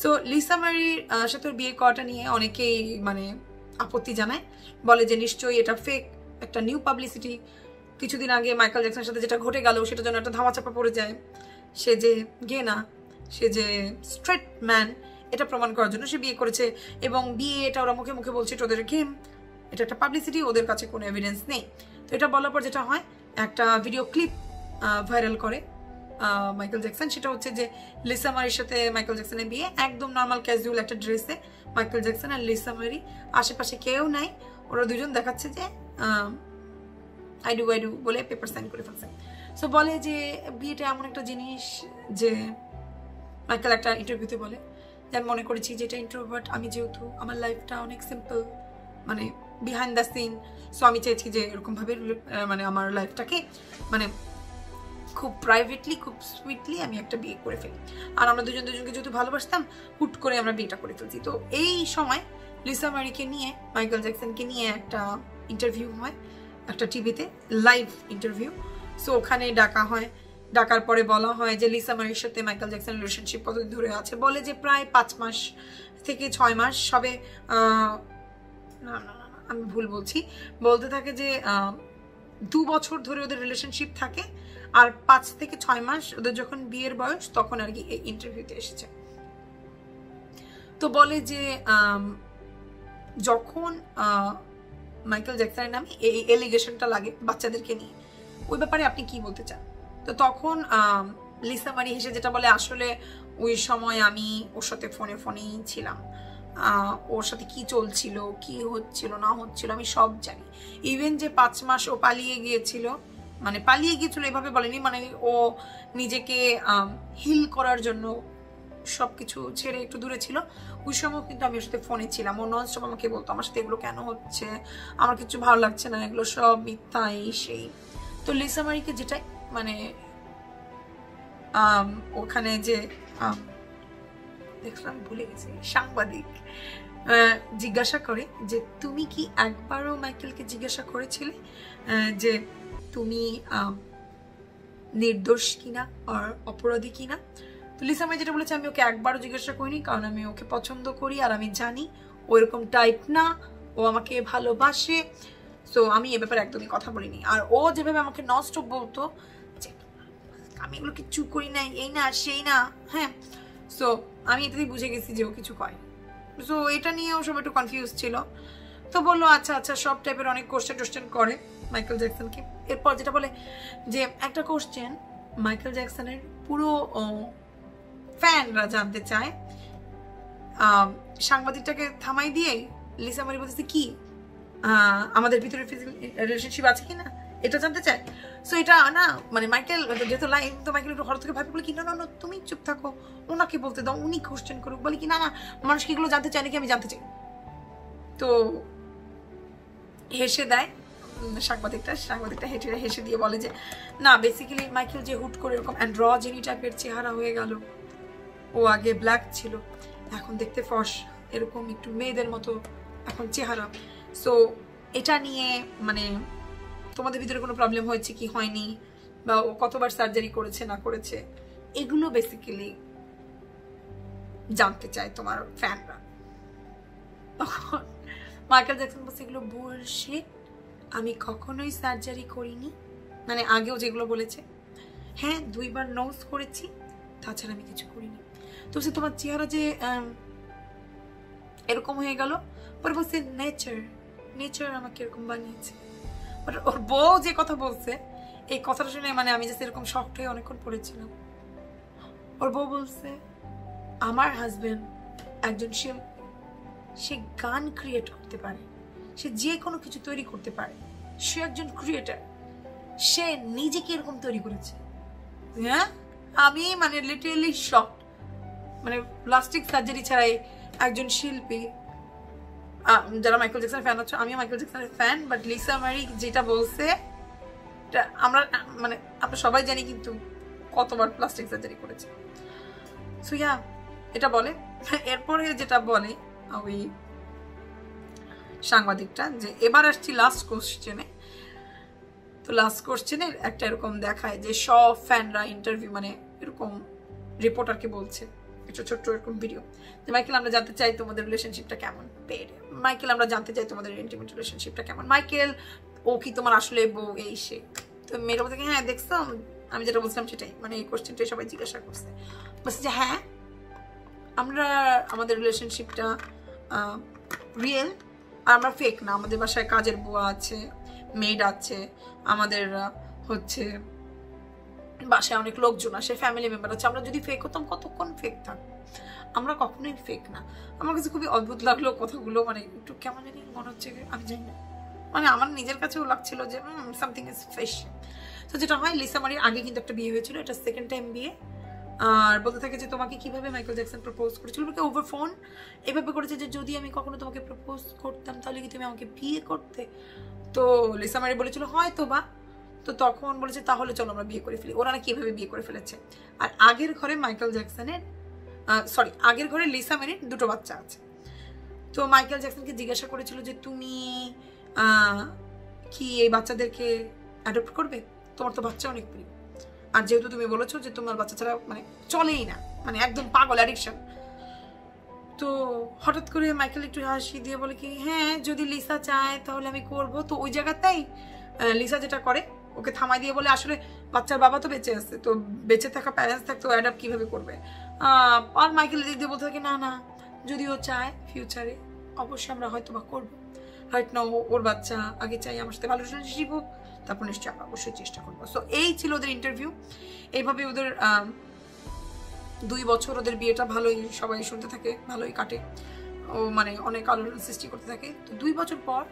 সো লিসা মেরির সাথে বিয়ে করাটা নিয়ে অনেকেই মানে আপত্তি জানায়, বলে যে নিশ্চয়ই এটা ফেক, একটা নিউ পাবলিসিটি। কিছুদিন আগে মাইকেল জ্যাকসনের সাথে যেটা ঘটে গেল সেটার জন্য একটা ধামাচাপা পড়ে যায়, সে যে গে না, সে যে স্ট্রেট ম্যান, এটা প্রমাণ করার জন্য সে বিয়ে করেছে। এবং বিয়ে এটা ওরা মুখে মুখে বলছে ওদের গেম, এটা একটা পাবলিসিটি, ওদের কাছে কোনো এভিডেন্স নেই। তো এটা বলার পর যেটা হয় একটা ভিডিও ক্লিপ ভাইরাল করে মাইকেল জ্যাকসন, সেটা হচ্ছে যে লিসা মেরির সাথে মাইকেল জ্যাকসনের বিয়ে, একদম নর্মাল ক্যাজুয়াল একটা ড্রেসে মাইকেল জ্যাকসন আর লিসা মেরি, আশেপাশে কেউ নাই, ওরা দুজন দেখাচ্ছে যে আই ডু আই ডু বলে পেপার সাইন করে ফেলছে। সো বলে যে বিয়েটা এমন একটা জিনিস যে মাইকেল একটা ইন্টারভিউতে বলে আমি মনে করেছি যেটা ইন্ট্রোভার্ট আমি, যেহেতু আমার লাইফটা অনেক সিম্পল মানে বিহাইন্ড দ্য সিন, সো আমি চেয়েছি যে এরকমভাবে মানে আমার লাইফটাকে মানে খুব প্রাইভেটলি খুব সুইটলি আমি একটা বিয়ে করে ফেলি, আর আমরা দুজন দুজনকে যেহেতু ভালোবাসতাম হুট করে আমরা বিয়েটা করে ফেলছি। তো এই সময় লিসা মেরিকে নিয়ে মাইকেল জ্যাকসনকে নিয়ে একটা ইন্টারভিউ হয় একটা টিভিতে, লাইভ ইন্টারভিউ। সো ওখানে ডাকা হয়, ডাকার পরে বলা হয় যে লিসা মেরির সাথে মাইকেল জ্যাকসন রিলেশনশিপ কতদিন ধরে আছে? বলে যে প্রায় পাঁচ মাস থেকে ছয় মাস সবে, না না না আমি ভুল বলছি, বলতে থাকে যে দু বছর ধরে ওদের রিলেশনশিপ থাকে, আর পাঁচ থেকে ছয় মাস ওদের যখন বিয়ের বয়স তখন আর কি এই ইন্টারভিউতে এসেছে। তো বলে যে যখন মাইকেল জ্যাকসনের নামে এই এলিগেশনটা লাগে বাচ্চাদেরকে নিয়ে, ওই ব্যাপারে আপনি কি বলতে চান? তো তখন লিসা মেরি হেসে যেটা বলে আসলে ওই সময় আমি ওর সাথে ফোনে ফোনেই ছিলাম, ওর সাথে কি চলছিল কি হচ্ছিল না হচ্ছিল আমি সব জানি, ইভেন যে পাঁচ মাস ও পালিয়ে গিয়েছিল, মানে পালিয়ে গিয়েছিল এভাবে বলেনি, মানে ও নিজেকে হিল করার জন্য সব কিছু ছেড়ে একটু দূরে ছিল, ওই সময় কিন্তু আমি ওর সাথে ফোনে ছিলাম। ও নন স্টপ আমাকে বলতো আমার সাথে এগুলো কেন হচ্ছে, আমার কিছু ভালো লাগছে না, এগুলো সব মিথ্যা এই সেই। তো লিসা মেরিকে যেটা মানে ওখানে যে দেখলাম ভুলে গেছি সাংবাদিক জিজ্ঞাসা করে যে তুমি কি একবারও মাইকেলকে জিজ্ঞাসা করেছিলে যে তুমি নির্দোষ কিনা আর অপরাধী কিনা? তো লিসা মেরি যেটা বলেছে আমি ওকে একবারও জিজ্ঞাসা করিনি, কারণ আমি ওকে পছন্দ করি আর আমি জানি ওইরকম টাইপ না, ও আমাকে ভালোবাসে। সো আমি এ ব্যাপারে একদমই কথা বলিনি। আর ও যেভাবে আমাকে নষ্ট বলতো আমি এগুলো কিচ্ছু করি নাই, এই না সেই না, হ্যাঁ। সো আমি এটাতেই বুঝে গেছি যে ও কিছু করে। সো এটা নিয়ে ও সব একটু কনফিউজ ছিল। तो बोलो अच्छा अच्छा सब टाइपर अनेक कोश्चेन टोश्चेन करे माइकेल जैक्सन के एरपर जेटा बोले जे एक कोश्चेन माइकेल जैक्सनेर पुरो फैनरा जानते चाय सांबादिकटाके थामाई दिए लिसा मारी बोलतेছে कि आमाদের ভিতরে ফিজিক্যাল রিলেশনশিপ আছে কিনা এটা জানতে চাই। সো এটা না মানে মাইকেল যেহেতু লাইভ তো মাইকেল একটু হঠাৎ করে ভাবি বলে কি না না তুমি চুপ থাকো ওনাকে বলতে দাও উনি কোশ্চেন করুক। বলে কি না না মানুষ কি এগুলো জানতে চায় নাকি আমি জানতে চাই। তো হেসে দেয় সাংবাদিকটা সাংবাদিকটা হেঁটে হেসে দিয়ে বলে যে না বেসিক্যালি মাইকেল যে হুট করে এরকম অ্যান্ড্রোজেনি টাইপের চেহারা হয়ে গেল ও আগে ব্ল্যাক ছিল এখন দেখতে ফস এরকম একটু মেয়েদের মতো এখন চেহারা। সো এটা নিয়ে মানে তোমাদের ভিতরে কোনো প্রবলেম হয়েছে কি হয়নি বা ও কতবার সার্জারি করেছে না করেছে এগুলো বেসিক্যালি জানতে চায় তোমার ফ্যানরা। তখন মাইকেল জ্যাকসন বলছে এগুলো বুলশিট আমি কখনোই সার্জারি করিনি মানে আগেও যেগুলো বলেছে হ্যাঁ দুইবার নোজ করেছি তাছাড়া আমি কিছু করিনি। তো সে তোমার চেহারা যে এরকম হয়ে গেল पर वो से नेचर नेचर আমাকে এরকম বানিয়েছে। বাট ওর বউ যে কথা বলছে এই কথাটা শুনে মানে আমি যে এরকম শকড হয়ে অনেকক্ষণ পড়েছিলাম। ওর বউ বলছে আমার হাজবেন্ড একজন শিল্পী সে গান ক্রিয়েট করতে পারে সে যে কোনো কিছু তৈরি করতে পারে সে একজন ক্রিয়েটর সে নিজেকে এরকম তৈরি করেছে। হ্যাঁ আমি মানে লিটারালি শকড মানে প্লাস্টিক সার্জারি ছাড়াই একজন শিল্পী যারা মাইকেল জ্যাকসন ফ্যান হচ্ছে আমিও মাইকেল জ্যাকসনের ফ্যান বাট লিসা মারি যেটা বলছে আমরা মানে আমরা সবাই জানি কিন্তু কতবার প্লাস্টিক সার্জারি করেছে। সো ইয়া এটা বলে এরপরে যেটা বলে ওই সাংবাদিকটা যে এবার আসছি লাস্ট কোশ্চেনে। তো লাস্ট কোশ্চেনে একটা এরকম দেখায় যে সব ফ্যানরা ইন্টারভিউ মানে এরকম রিপোর্টারকে বলছে একটা ছোট্ট এরকম ভিডিও যে মাইকেল আমরা জানতে চাই তোমাদের রিলেশনশিপটা কেমন পেরে মাইকেল আমরা জানতে চাই তোমাদের ইন্টিমেট রিলেশনশিপটা কেমন মাইকেল ও কি তোমার আসলে বউ এই সে। তো মেয়েটা বলতে হ্যাঁ দেখছো আমি যেটা বলছিলাম সেটাই মানে এই কোশ্চেনটাই সবাই জিজ্ঞাসা করছে বলছে যে হ্যাঁ আমরা আমাদের রিলেশনশিপটা রিয়েল আর আমরা ফেক না আমাদের বাসায় কাজের বুয়া আছে মেড আছে আমাদের হচ্ছে বাসায় অনেক লোকজন আসে ফ্যামিলি মেম্বার আছে আমরা যদি ফেক হতাম কতক্ষণ ফেক থাকবো আমরা কখনোই ফেক না। আমার কাছে খুবই অদ্ভুত লাগলো কথাগুলো মানে একটু কেমন জানি মনে হচ্ছে আমি জানি না মানে আমার নিজের কাছেও লাগছিল যে সামথিং ইজ ফিশ। তো যেটা হয় লিসা মারির আগে কিন্তু একটা বিয়ে হয়েছিল এটা সেকেন্ড টাইম বিয়ে আর বলতে থাকে যে তোমাকে কীভাবে মাইকেল জ্যাকসন প্রপোজ করেছিল ওকে ওভার ফোন এভাবে করেছে যে যদি আমি কখনো তোমাকে প্রপোজ করতাম তাহলে কি তুমি আমাকে বিয়ে করতে। তো লিসা মারি বলেছিল হয়তো বা তো তখন বলেছে তাহলে চলো আমরা বিয়ে করে ফেলি ওরা না কীভাবে বিয়ে করে ফেলেছে। আর আগের ঘরে মাইকেল জ্যাকসনের সরি আগের ঘরে লিসা মেরির দুটো বাচ্চা আছে। তো মাইকেল জ্যাকসনকে জিজ্ঞাসা করেছিল যে তুমি কি এই বাচ্চাদেরকে অ্যাডপ্ট করবে তোমার তো বাচ্চা অনেক প্রিয় আর যেহেতু তুমি বলেছো যে তোমার বাচ্চা ছাড়া মানে চলেই না মানে একদম পাগল অ্যাডিকশন। তো হঠাৎ করে মাইকেল একটু হাসি দিয়ে বলে কি হ্যাঁ যদি লিসা চায় তাহলে আমি করবো। তো ওই জায়গাতেই লিসা যেটা করে ওকে থামাই দিয়ে বলে আসলে বাচ্চার বাবা তো বেঁচে আছে তো বেঁচে থাকা প্যারেন্টস থাকতো অ্যাডাপ্ট কীভাবে করবে। আর মাইকেল দিক দিয়ে বলতে থাকে না না যদি ও চায় ফিউচারে অবশ্যই আমরা হয়তো বা করবো রাইট নাও ওর বাচ্চা আগে চাই আমার সাথে ভালো রিলেশনশিপ হোক তারপর নিশ্চয়ই আমরা অবশ্যই চেষ্টা করবো। সো এই ছিল ওদের ইন্টারভিউ। এইভাবে ওদের দুই বছর ওদের বিয়েটা ভালোই সবাই শুনতে থাকে ভালোই কাটে ও মানে অনেক আলোড়ন সৃষ্টি করতে থাকে। তো দুই বছর পর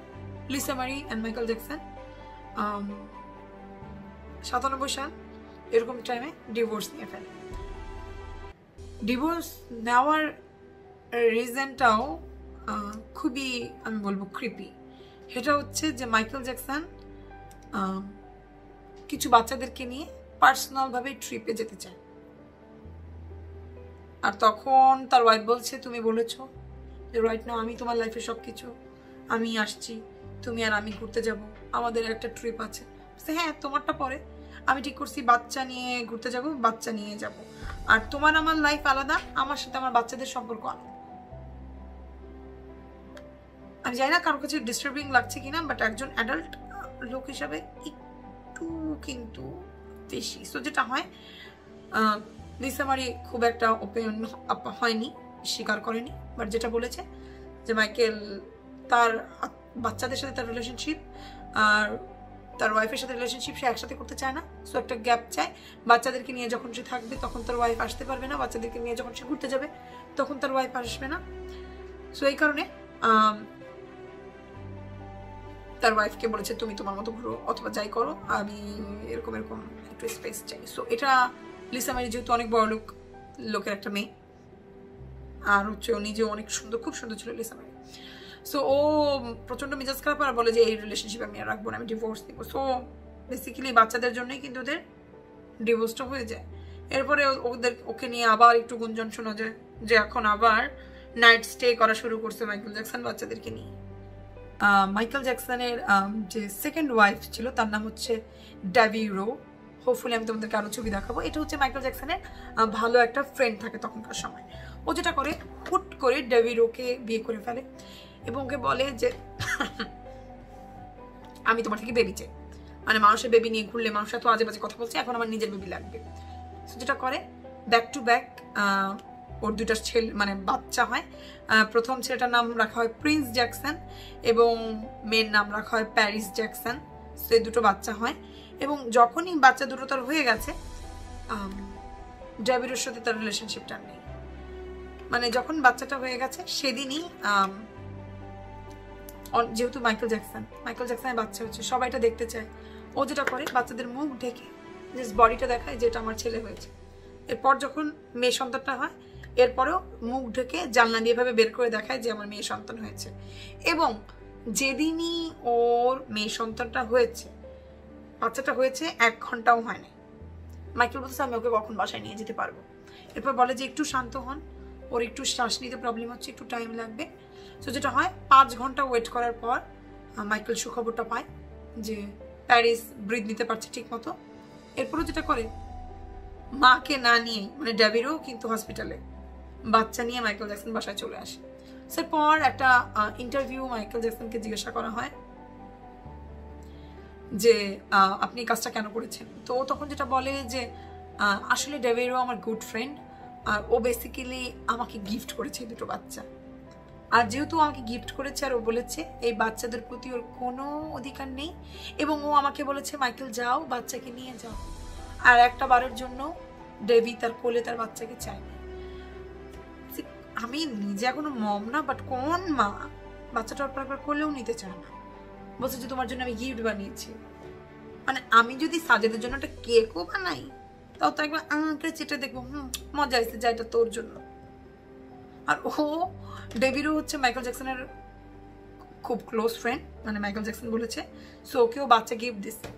লিসা মারি অ্যান্ড মাইকেল জ্যাকসন সাতানব্বই সাল এরকম টাইমে ডিভোর্স নিয়ে ফেলে। ডিভোর্স নেওয়ার রিজনটাও খুবই আমি বলবো ক্রিপি। সেটা হচ্ছে যে মাইকেল জ্যাকসন কিছু বাচ্চাদেরকে নিয়ে পার্সোনালভাবে ট্রিপে যেতে চায় আর তখন তার ওয়াইফ বলছে তুমি বলেছো যে রাইট নাও আমি তোমার লাইফে সব কিছু আমি আসছি তুমি আর আমি ঘুরতে যাব আমাদের একটা ট্রিপ আছে হ্যাঁ তোমারটা পরে আমি ঠিক করছি বাচ্চা নিয়ে ঘুরতে যাব বাচ্চা নিয়ে যাব আর তোমার আমার লাইফ আলাদা আমার সাথে আমার বাচ্চাদের সম্পর্ক আলাদা। আমি জানি না কারোর কাছে ডিস্টার্বিং লাগছে কিনা বাট একজন অ্যাডাল্ট লোক হিসাবে একটু কিন্তু বেশি। সো যেটা হয় লিসা মারি খুব একটা ওপেন হয়নি স্বীকার করেনি বাট যেটা বলেছে যে মাইকেল তার বাচ্চাদের সাথে তার রিলেশনশিপ আর তার ওয়াইফের সাথে রিলেশনশিপ সে একসাথে করতে চায় না। সো একটা গ্যাপ চায়। বাচ্চাদেরকে নিয়ে যখন সে থাকবে তখন তার ওয়াইফ আসতে পারবে না, বাচ্চাদেরকে নিয়ে যখন সে ঘুরতে যাবে তখন তার ওয়াইফ আসবে না। সো এই কারণে তার ওয়াইফকে বলেছে তুমি তোমার মতো ঘুরো অথবা যাই করো, আমি এরকম এরকম একটু স্পেস চাই। সো এটা লিসা মেরি যেহেতু অনেক বড় লোক লোকের একটা মেয়ে আর হচ্ছে ও নিজেও অনেক সুন্দর, খুব সুন্দর ছিল লিসা মেরি। সো ও প্রচণ্ড মেজাজ খারাপ আর বলে যে এই রিলেশনশিপ আমি আর রাখবো না, আমি ডিভোর্স দিব। সো বেসিক্যালি বাচ্চাদের জন্যই কিন্তু ওদের ডিভোর্সটা হয়ে যায়। এরপরে ওদের ওকে নিয়ে আবার একটু গুঞ্জন শোনা যায় যে এখন আবার নাইট স্টে করা শুরু করছে মাইকেল জ্যাকসন বাচ্চাদেরকে নিয়ে। মাইকেল জ্যাকসনের যে সেকেন্ড ওয়াইফ ছিল তার নাম হচ্ছে ড্যাভি রো। হোপফুলি আমি তোমাদেরকে আরও ছবি দেখাবো। এটা হচ্ছে মাইকেল জ্যাকসনের ভালো একটা ফ্রেন্ড থাকে তখনকার সময়। ও যেটা করে হুট করে ড্যাভি রোকে বিয়ে করে ফেলে এবং ওকে বলে যে আমি তোমার থেকে বেবি চাই, মানে মানুষের বেবি নিয়ে ঘুরলে মানুষ এত আজে বাজে কথা বলছে, এখন আমার নিজের বেবি লাগবে। সো যেটা করে ব্যাক টু ব্যাক ওর দুটা ছেলে মানে বাচ্চা হয়। প্রথম ছেলেটার নাম রাখা হয় প্রিন্স জ্যাকসন এবং মেয়ের নাম রাখা হয় প্যারিস জ্যাকসন। সো এই দুটো বাচ্চা হয় এবং যখনই বাচ্চা দুটো তার হয়ে গেছে ড্যাভিডের সাথে তার রিলেশনশিপটা নেই, মানে যখন বাচ্চাটা হয়ে গেছে সেদিনই যেহেতু মাইকেল জ্যাকসন মাইকেল জ্যাকসনের বাচ্চা হচ্ছে সবাই এটা দেখতে চায়। ও যেটা করে বাচ্চাদের মুখ ঢেকে জাস্ট বডিটা দেখায় যেটা আমার ছেলে হয়েছে। এরপর যখন মেয়ে সন্তানটা হয় এরপরেও মুখ ঢেকে জানলা দিয়ে এভাবে বের করে দেখায় যে আমার মেয়ে সন্তান হয়েছে। এবং যেদিনই ওর মেয়ে সন্তানটা হয়েছে, বাচ্চাটা হয়েছে এক ঘন্টাও হয় না, মাইকেল বলতেছে আমি ওকে কখন বাসায় নিয়ে যেতে পারবো। এরপর বলে যে একটু শান্ত হন, ওর একটু শ্বাস নিতে প্রবলেম হচ্ছে, একটু টাইম লাগবে। সো যেটা হয় পাঁচ ঘন্টা ওয়েট করার পর মাইকেল সুখবরটা পায় যে প্যারিস ব্রিথ নিতে পারছে ঠিক মতো। এরপরও যেটা করে মাকে না নিয়ে, মানে ড্যাভিরও কিন্তু হসপিটালে বাচ্চা নিয়ে মাইকেল জ্যাকসন বাসায় চলে আসে। সে পর একটা ইন্টারভিউ মাইকেল জ্যাকসনকে জিজ্ঞাসা করা হয় যে আপনি কাজটা কেন করেছেন। তো তখন যেটা বলে যে আসলে ড্যাভিরও আমার গুড ফ্রেন্ড আর ও বেসিক্যালি আমাকে গিফট করেছে এই দুটো বাচ্চা, আর যেহেতু আমাকে গিফট করেছে আর ও বলেছে এই বাচ্চাদের প্রতি ওর কোনো অধিকার নেই এবং ও আমাকে বলেছে মাইকেল যাও বাচ্চাকে নিয়ে যাও, আর একটা বারের জন্য ডেভি তার কোলে তার বাচ্চাকে চায় না। আমি নিজে এখনো মম না, বাট কোন মা বাচ্চাটা অল্প একবার কোলেও নিতে চায় না, বলছে যে তোমার জন্য আমি গিফট বানিয়েছি। মানে আমি যদি সাজেদের জন্য একটা কেকও বানাই তাও তো একবার আঁকড়ে চেটে দেখবো হুম মজা আসছে যা এটা তোর জন্য। আর ও ডেভিরও হচ্ছে মাইকেল জ্যাকসনের খুব ক্লোজ ফ্রেন্ড, মানে মাইকেল জ্যাকসন বলেছে। সো ওকেও বাচ্চা গিফট দিচ্ছে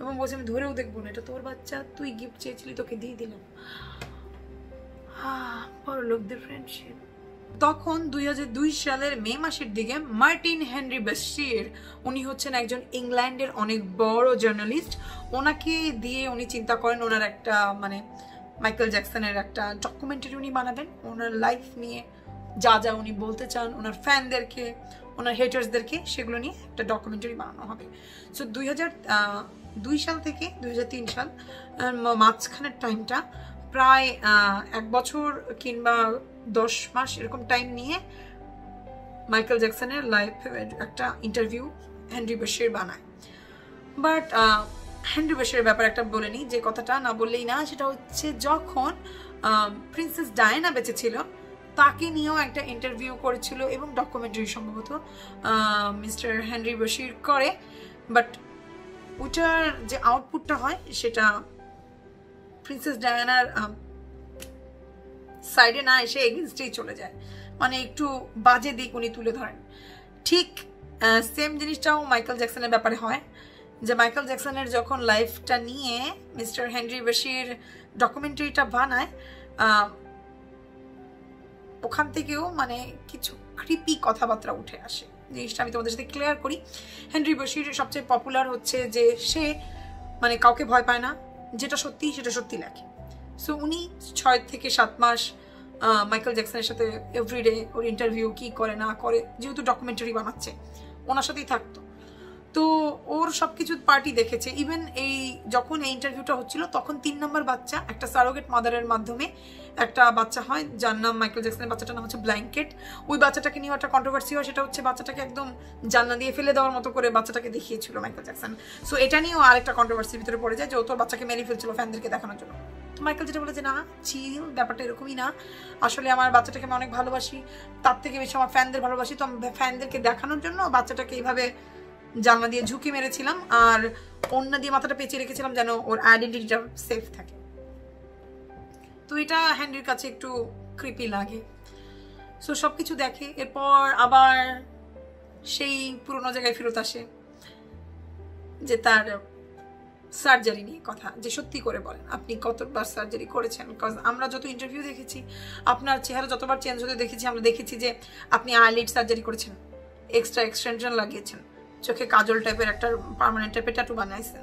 এবং বলছে আমি ধরেও দেখবো না, এটা তোর বাচ্চা, তুই গিফট চেয়েছিলি তোকে দিয়ে দিলাম। বড় লোকদের ফ্রেন্ডশিপ। তখন দুই হাজার দুই সালের মে মাসের দিকে মার্টিন হেনরি বাশির, উনি হচ্ছেন একজন ইংল্যান্ডের অনেক বড় জার্নালিস্ট, ওনাকে দিয়ে উনি চিন্তা করেন ওনার একটা মানে মাইকেল জ্যাকসনের একটা ডকুমেন্টারি উনি বানাবেন ওনার লাইফ নিয়ে, যা যা উনি বলতে চান ওনার ফ্যানদেরকে ওনার হেটার্সদেরকে সেগুলো নিয়ে একটা ডকুমেন্টারি বানানো হবে। সো দুই হাজার দুই সাল থেকে দুই হাজার তিন সাল মাঝখানের টাইমটা প্রায় এক বছর কিংবা দশ মাস এরকম টাইম নিয়ে মাইকেল জ্যাকসনের লাইফের একটা ইন্টারভিউ হেনরি বাশির বানায়। বাট হেনরি বাশিরের ব্যাপারে একটা বলে নিই, যে কথাটা না বললেই না, সেটা হচ্ছে যখন প্রিন্সেস ডায়ানা বেঁচে ছিল তাকে নিয়েও একটা ইন্টারভিউ করেছিল এবং ডকুমেন্টারি সম্ভবত মিস্টার হেনরি বাশির করে, বাট ওটার যে আউটপুটটা হয় সেটা প্রিন্সেস ডায়ানার সাইডে না এসে এগেনস্টেই চলে যায়, মানে একটু বাজে দিক উনি তুলে ধরেন। ঠিক সেম জিনিসটাও মাইকেল জ্যাকসনের ব্যাপারে হয়, যে মাইকেল জ্যাকসনের যখন লাইফটা নিয়ে মিস্টার হেনরি বাশির ডকুমেন্টারিটা বানায় ওখান থেকেও মানে কিছু ক্রিপি কথাবার্তা উঠে আসে। জিনিসটা আমি তোমাদের সাথে ক্লিয়ার করি। হেনরি বাশির সবচেয়ে পপুলার হচ্ছে যে সে মানে কাউকে ভয় পায় না, যেটা সত্যি সেটা সত্যি লেখে। সো উনি ছয় থেকে সাত মাস মাইকেল জ্যাকসনের সাথে এভরিডে ওর ইন্টারভিউ কী করে না করে, যেহেতু ডকুমেন্টারি বানাচ্ছে ওনার সাথেই থাকতো। तो और सबकिছু পার্টি দেখেছে। ইভেন এই যখন এই ইন্টারভিউটা হচ্ছিল তখন তিন নম্বর বাচ্চা একটা সারোগেট মাদারের মাধ্যমে একটা বাচ্চা হয় যার নাম মাইকেল জ্যাকসনের বাচ্চাটার নাম হচ্ছে ব্ল্যাঙ্কেট। ওই বাচ্চাটাকে নিয়ে একটা কন্ট্রোভার্সি হয়, সেটা হচ্ছে বাচ্চাটাকে একদম জানলা দিয়ে ফেলে দেওয়ার মতো করে বাচ্চাটাকে দেখিয়েছিল মাইকেল জ্যাকসন। সো এটা নিয়েও আরেকটা কন্ট্রোভার্সির ভিতরে পড়ে যায় যে ও তোর বাচ্চাকে মেরে ফেলছিল ফ্যানদেরকে দেখানোর জন্য। তো মাইকেল যেটা বলে যে না চিল, ব্যাপারটা এরকমই না, আসলে আমার বাচ্চাটাকে আমি অনেক ভালোবাসি, তার থেকে বেশি আমার ফ্যানদের ভালোবাসি, তো আমি ফ্যানদেরকে দেখানোর জন্য বাচ্চাটাকে এইভাবে জানলা দিয়ে ঝুঁকি মেরেছিলাম আর ওন্না দিয়ে মাথাটা পেঁচিয়ে রেখেছিলাম যেন ওর আইডেন্টিটিটা সেফ থাকে। তো এটা হ্যান্ডির কাছে একটু ক্রিপি লাগে। সো সব কিছু দেখে এরপর আবার সেই পুরোনো জায়গায় ফেরত আসে যে তার সার্জারি নিয়ে কথা, যে সত্যি করে বলেন আপনি কতবার সার্জারি করেছেন, বিকজ আমরা যত ইন্টারভিউ দেখেছি আপনার চেহারা যতবার চেঞ্জ হতে দেখেছি আমরা দেখেছি যে আপনি আইলিড সার্জারি করেছেন, এক্সট্রা এক্সটেনশন লাগিয়েছেন, চোখে কাজল টাইপের একটা পার্মানেন্ট টাইপের ট্যাটু বানাইছেন,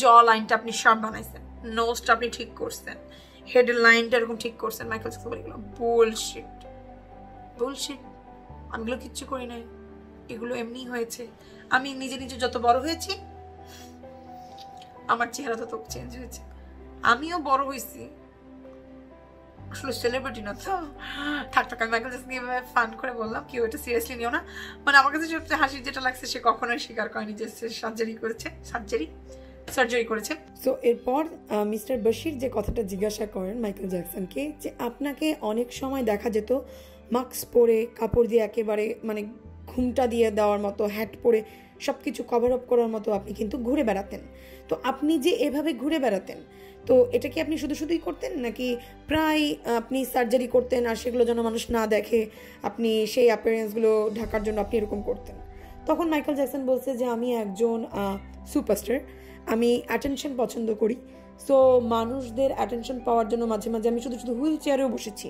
জ লাইনটা আপনি শার্প বানাইছেন, নোজটা আপনি ঠিক করছেন, হেডের লাইনটা এরকম ঠিক করছেন। মাইকেল জ্যাকসন বলে গেল বুলশিট বুলশিট, আমিগুলো কিচ্ছু করি নাই, এগুলো এমনি হয়েছে, আমি নিজে নিজে যত বড় হয়েছি আমার চেহারা তত চেঞ্জ হয়েছে, আমিও বড় হয়েছি, আসলে সেলিব্রিটি না তো। থাক থাক, আমি মাইকেল জ্যাকসনকে এভাবে ফান করে বললাম, কেউ এটা সিরিয়াসলি নিও না, মানে আমার কাছে সবচেয়ে হাসির যেটা লাগছে সে কখনোই স্বীকার করেনি যে সে সার্জারি করেছে সার্জারি সার্জারি করেছে। সো এরপর মিস্টার বশির যে কথাটা জিজ্ঞাসা করেন মাইকেল জ্যাকসনকে যে আপনাকে অনেক সময় দেখা যেত মাস্ক পরে, কাপড় দিয়ে একেবারে মানে ঘুমটা দিয়ে দেওয়ার মতো, হ্যাট পরে সব কিছু কভার আপ করার মতো আপনি কিন্তু ঘুরে বেড়াতেন, তো আপনি যে এভাবে ঘুরে বেড়াতেন তো এটা কি আপনি শুধু শুধুই করতেন নাকি প্রায় আপনি সার্জারি করতেন আর সেগুলো যেন মানুষ না দেখে আপনি সেই অ্যাপিয়ারেন্সগুলো ঢাকার জন্য আপনি এরকম করতেন? তখন মাইকেল জ্যাকসন বলছে যে আমি একজন সুপারস্টার, আমি অ্যাটেনশন পছন্দ করি, সো মানুষদের অ্যাটেনশন পাওয়ার জন্য মাঝে মাঝে আমি শুধু শুধু হুইল চেয়ারেও বসেছি।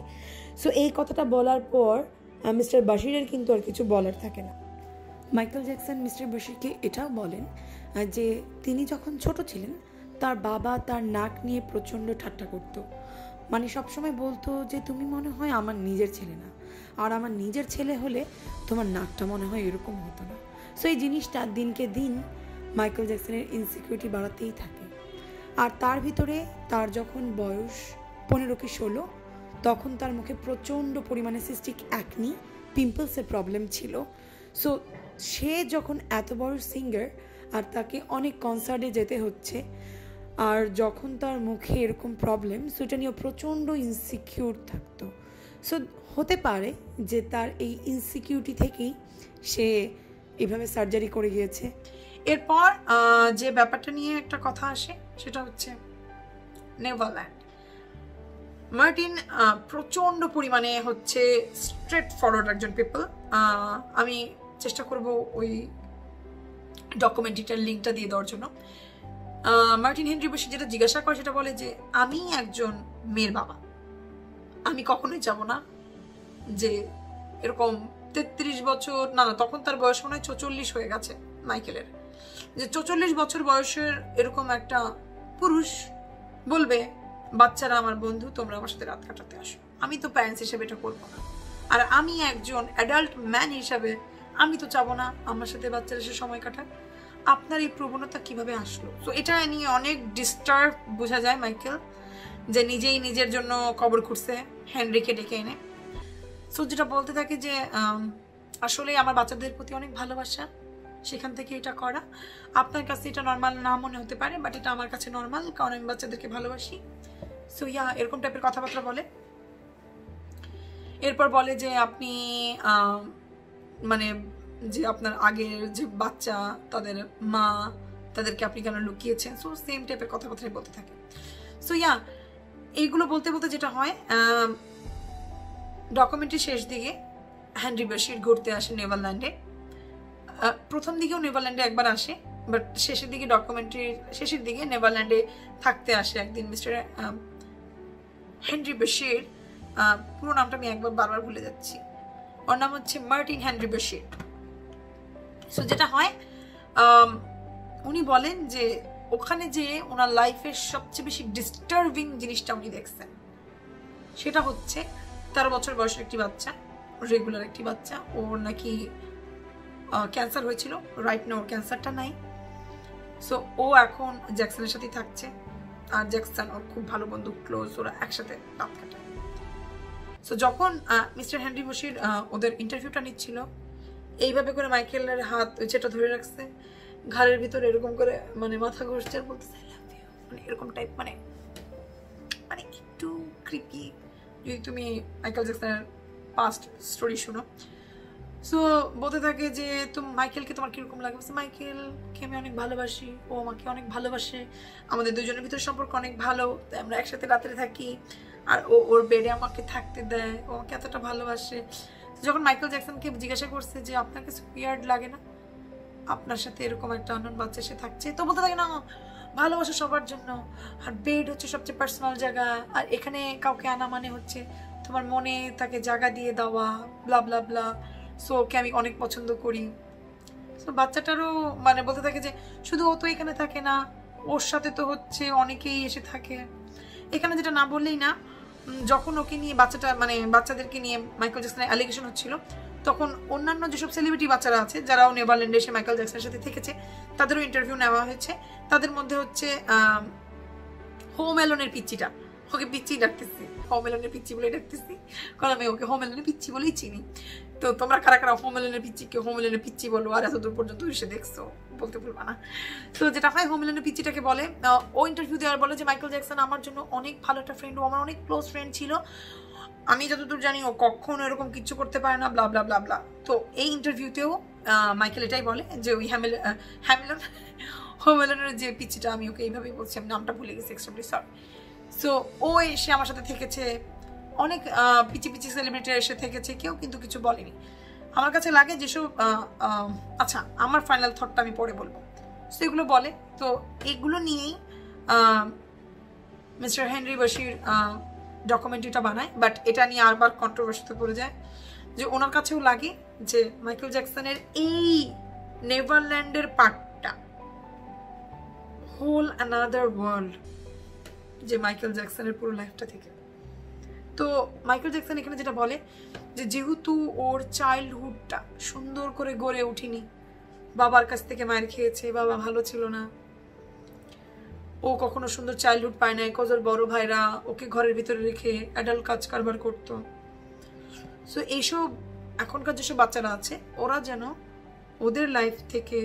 সো এই কথাটা বলার পর মিস্টার বাশিরের কিন্তু আর কিছু বলার থাকে না। মাইকেল জ্যাকসন মিস্টার বশিরকে এটাও বলেন যে তিনি যখন ছোট ছিলেন তার বাবা তার নাক নিয়ে প্রচণ্ড ঠাট্টা করতো, মানে সবসময় বলতো যে তুমি মনে হয় আমার নিজের ছেলে না, আর আমার নিজের ছেলে হলে তোমার নাকটা মনে হয় এরকম হতো না। সো এই জিনিসটা দিনকে দিন মাইকেল জ্যাকসনের ইনসিকিউরিটি বাড়াতেই থাকে। আর তার ভিতরে তার যখন বয়স পনেরো কি ষোলো তখন তার মুখে প্রচণ্ড পরিমাণে সিস্টিক অ্যাকনি পিম্পলসের প্রবলেম ছিল। সো সে যখন এত বড় সিঙ্গার আর তাকে অনেক কনসার্টে যেতে হচ্ছে আর যখন তার মুখে এরকম প্রবলেম, সেটা নিয়ে প্রচণ্ড ইনসিকিউর থাকতো। সো হতে পারে যে তার এই ইনসিকিউরিটি থেকেই সে এভাবে সার্জারি করে গিয়েছে। এরপর যে ব্যাপারটা নিয়ে একটা কথা আসে সেটা হচ্ছে নেভারল্যান্ড। মার্টিন প্রচণ্ড পরিমাণে হচ্ছে স্ট্রেট ফরওয়ার্ড একজন পিপল। আমি চেষ্টা করব ওই ডকুমেন্টারিটার লিঙ্কটা দিয়ে দেওয়ার জন্য। মার্টিন হেনরি বসে যেটা জিজ্ঞাসা করে সেটা বলে যে আমি একজন মেয়ের বাবা, আমি কখনোই যাব না যে এরকম তেত্রিশ বছর না না তখন তার বয়স মনে হয় চৌচল্লিশ হয়ে গেছে মাইকেলের, যে চৌচল্লিশ বছর বয়সের এরকম একটা পুরুষ বলবে বাচ্চারা আমার বন্ধু তোমরা আমার সাথে রাত কাটাতে আসো, আমি তো প্যারেন্টস হিসেবে এটা করবো না। আর আমি একজন অ্যাডাল্ট ম্যান হিসাবে আমি তো চাবো না আমার সাথে বাচ্চারা সে সময় কাটায়, আপনার এই প্রবণতা কিভাবে আসলো? তো এটা নিয়ে অনেক ডিস্টার্ব বোঝা যায় মাইকেল, যে নিজেই নিজের জন্য কবর খুঁড়ছে হেনরিকে ডেকে এনে। সো যেটা বলতে থাকে যে আসলে আমার বাচ্চাদের প্রতি অনেক ভালোবাসা, সেখান থেকে এটা করা, আপনার কাছে এটা নর্মাল না মনে হতে পারে বাট এটা আমার কাছে নর্মাল কারণ আমি বাচ্চাদেরকে ভালোবাসি। সো ইয়া এরকম টাইপের কথাবার্তা বলে। এরপর বলে যে আপনি মানে যে আপনার আগের যে বাচ্চা তাদের মা তাদেরকে আপনি কেন লুকিয়েছেন, সো সেম টাইপের কথাবার্তাই বলতে থাকে। সো ইয়া এইগুলো বলতে বলতে যেটা হয় ডকুমেন্টারি শেষ দিকে হেনরি বশির ঘুরতে আসে নেভারল্যান্ডে। প্রথম দিকেও নেভারল্যান্ডে একবার আসে বাট শেষের দিকে ডকুমেন্টারির শেষের দিকে নেভারল্যান্ডে থাকতে আসে একদিন মিস্টার হেনরি বশির। পুরো নামটা আমি একবার বারবার ভুলে যাচ্ছি, ওর নাম হচ্ছে মার্টিন হেনরি বশির। সো যেটা হয় উনি বলেন যে ওখানে যে ওনার লাইফের সবচেয়ে বেশি ডিস্টার্বিং জিনিসটা উনি দেখছেন সেটা হচ্ছে তেরো বছর বয়সের একটি বাচ্চা, রেগুলার একটি বাচ্চা, ওর নাকি ক্যান্সার হয়েছিল, রাইট নাও ক্যান্সারটা নাই। সো ও এখন জ্যাকসনের সাথে থাকছে, আর জ্যাকসন ওর খুব ভালো বন্ধু, ক্লোজ, ওরা একসাথে রাত কাটায়। সো যখন মিস্টার হেনরি বসির ওদের ইন্টারভিউটা নিচ্ছিল, এইভাবে করে মাইকেলের হাত যেটা ধরে রাখছে, ঘাড়ের ভিতরে এরকম করে মানে মাথা ঘষছে, বলতেছে আই লাভ ইউ, মানে এরকম টাইপ, মানে মানে একটু ক্রিপি যদি তুমি মাইকেল জ্যাকসনের পাস্ট স্টোরি শোনো। সো বলতে থাকে যে তুমি মাইকেলকে তোমার কীরকম লাগে, বলছে মাইকেলকে আমি অনেক ভালোবাসি, ও আমাকে অনেক ভালোবাসে, আমাদের দুজনের ভিতরে সম্পর্ক অনেক ভালো, আমরা একসাথে রাত্রে থাকি, আর ও ওর বেডে আমাকে থাকতে দেয়, ও আমাকে এতটা ভালোবাসে। যখন মাইকেল জ্যাকসনকে জিজ্ঞাসা করছে যে আপনার কাছে উইয়ার্ড লাগে না আপনার সাথে এরকম একটা অনন বাচ্চা সে থাকছে, তো বলতে থাকে না ভালোবাসা সবার জন্য, আর বেড হচ্ছে সবচেয়ে পার্সোনাল জায়গা, আর এখানে কাউকে আনা মানে হচ্ছে তোমার মনে তাকে জায়গা দিয়ে দেওয়া, ব্লা ব্লা ব্লা। সো ওকে আমি অনেক পছন্দ করি। সো বাচ্চাটারও মানে বলতে থাকে যে শুধু ও তো এখানে থাকে না, ওর সাথে তো হচ্ছে অনেকেই এসে থাকে। এখানে যেটা না বললেই না, যখন ওকে নিয়ে বাচ্চাটা মানে বাচ্চাদেরকে নিয়ে মাইকেল জ্যাকসনের অ্যালিগেশন হচ্ছিল, তখন অন্যান্য যেসব সেলিব্রিটি বাচ্চারা আছে যারা নেভারল্যান্ডে এসে মাইকেল জ্যাকসনের সাথে থেকেছে, তাদেরও ইন্টারভিউ নেওয়া হয়েছে। তাদের মধ্যে হচ্ছে হোম অ্যালোনের পিচ্চিটা, ওকে পিচ্চি ডাকতেছি, হোম অ্যালোনের পিচ্চি বলে ডাকতেছি, কারণ আমি ওকে হোম অ্যালোনের পিচ্চি বলেই চিনি। তো তোমরা কারা কারা হোম অ্যালোনের পিচ্চিকে হোম অ্যালোনের পিচ্চি বলো আর এতদূর পর্যন্ত এসে দেখছো বলতে ভুলবা না। তো যেটা হয় হোম অ্যালোনের পিচ্চিটাকে বলে, ও ইন্টারভিউ দেওয়ার বলে যে মাইকেল জ্যাকসন আমার জন্য অনেক ভালো একটা ফ্রেন্ড, ও আমার অনেক ক্লোজ ফ্রেন্ড ছিল, আমি যতদূর জানি ও কখনো এরকম কিচ্ছু করতে পারে না, ব্লা ব্লা ব্লা ব্লা। তো এই ইন্টারভিউতেও মাইকেল এটাই বলে যে ওই হ্যামিল হ্যামিলন হোম অ্যালোনের যে পিচ্চিটা, আমি ওকে এইভাবেই বলছি, আমি নামটা ভুলে গেছি, এক্সট্রিমলি সরি। সো ও এসে আমার সাথে থেকেছে, অনেক পিচি পিচি সেলিব্রিটি এসে থেকেছে, কেউ কিন্তু কিছু বলেনি। আমার কাছে লাগে যেসব, আচ্ছা আমার ফাইনাল থটটা আমি পরে বলবো। সো এগুলো বলে, তো এগুলো নিয়েই মিস্টার হেনরি বশির ডকুমেন্টারিটা বানায়, বাট এটা নিয়ে আরবার কন্ট্রোভার্সিতে পড়ে যায় যে ওনার কাছেও লাগে যে মাইকেল জ্যাকসনের এই নেভারল্যান্ডের পার্টটা হোল অ্যানাদার ওয়ার্ল্ড, যে মাইকেল জ্যাকসনের পুরো লাইফটা থেকে। তো মাইকেল জ্যাকসন এখানে যেটা বলে যে যেহেতু ওর চাইল্ডহুডটা সুন্দর করে গড়ে ওঠেনি, বাবার কাছ থেকে মায়ের খেয়েছে, বাবা ভালো ছিল না, ও কখনো সুন্দর চাইল্ডহুড পায় নাই, কজর বড় ভাইরা ওকে ঘরের ভিতরে রেখে অ্যাডাল্ট কাজ কারবার করতো। সো এইসব এখনকার যেসব বাচ্চারা আছে ওরা যেন ওদের লাইফ থেকে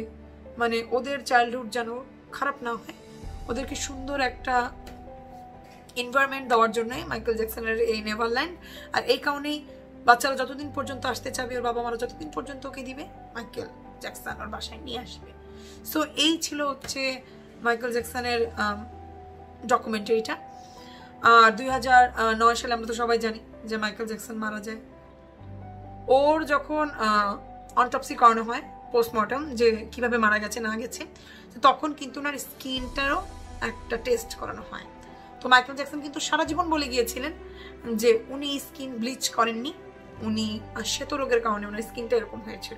মানে ওদের চাইল্ডহুড যেন খারাপ না হয়, ওদেরকে সুন্দর একটা এনভায়রনমেন্ট দেওয়ার জন্যই মাইকেল জ্যাকসনের এই নেভারল্যান্ড। আর এই কারণেই বাচ্চারা যতদিন পর্যন্ত আসতে চাবে, ওর বাবা মারা যতদিন পর্যন্ত ওকে দিবে, মাইকেল জ্যাকসন ওর বাসায় নিয়ে আসবে। সো এই ছিল হচ্ছে মাইকেল জ্যাকসনের ডকুমেন্টারিটা। আর দুই হাজার নয় সালে আমরা তো সবাই জানি যে মাইকেল জ্যাকসন মারা যায়। ওর যখন অনটপসি করানো হয়, পোস্টমর্টম, যে কীভাবে মারা গেছে না গেছে, তখন কিন্তু ওনার স্কিনটারও একটা টেস্ট করানো হয়। তো মাইকেল জ্যাকসন কিন্তু সারা জীবন বলে গিয়েছিলেন যে উনি স্কিন ব্লিচ করেননি, উনি শ্বেত রোগের কারণে ওনার স্কিনটা এরকম হয়েছিল।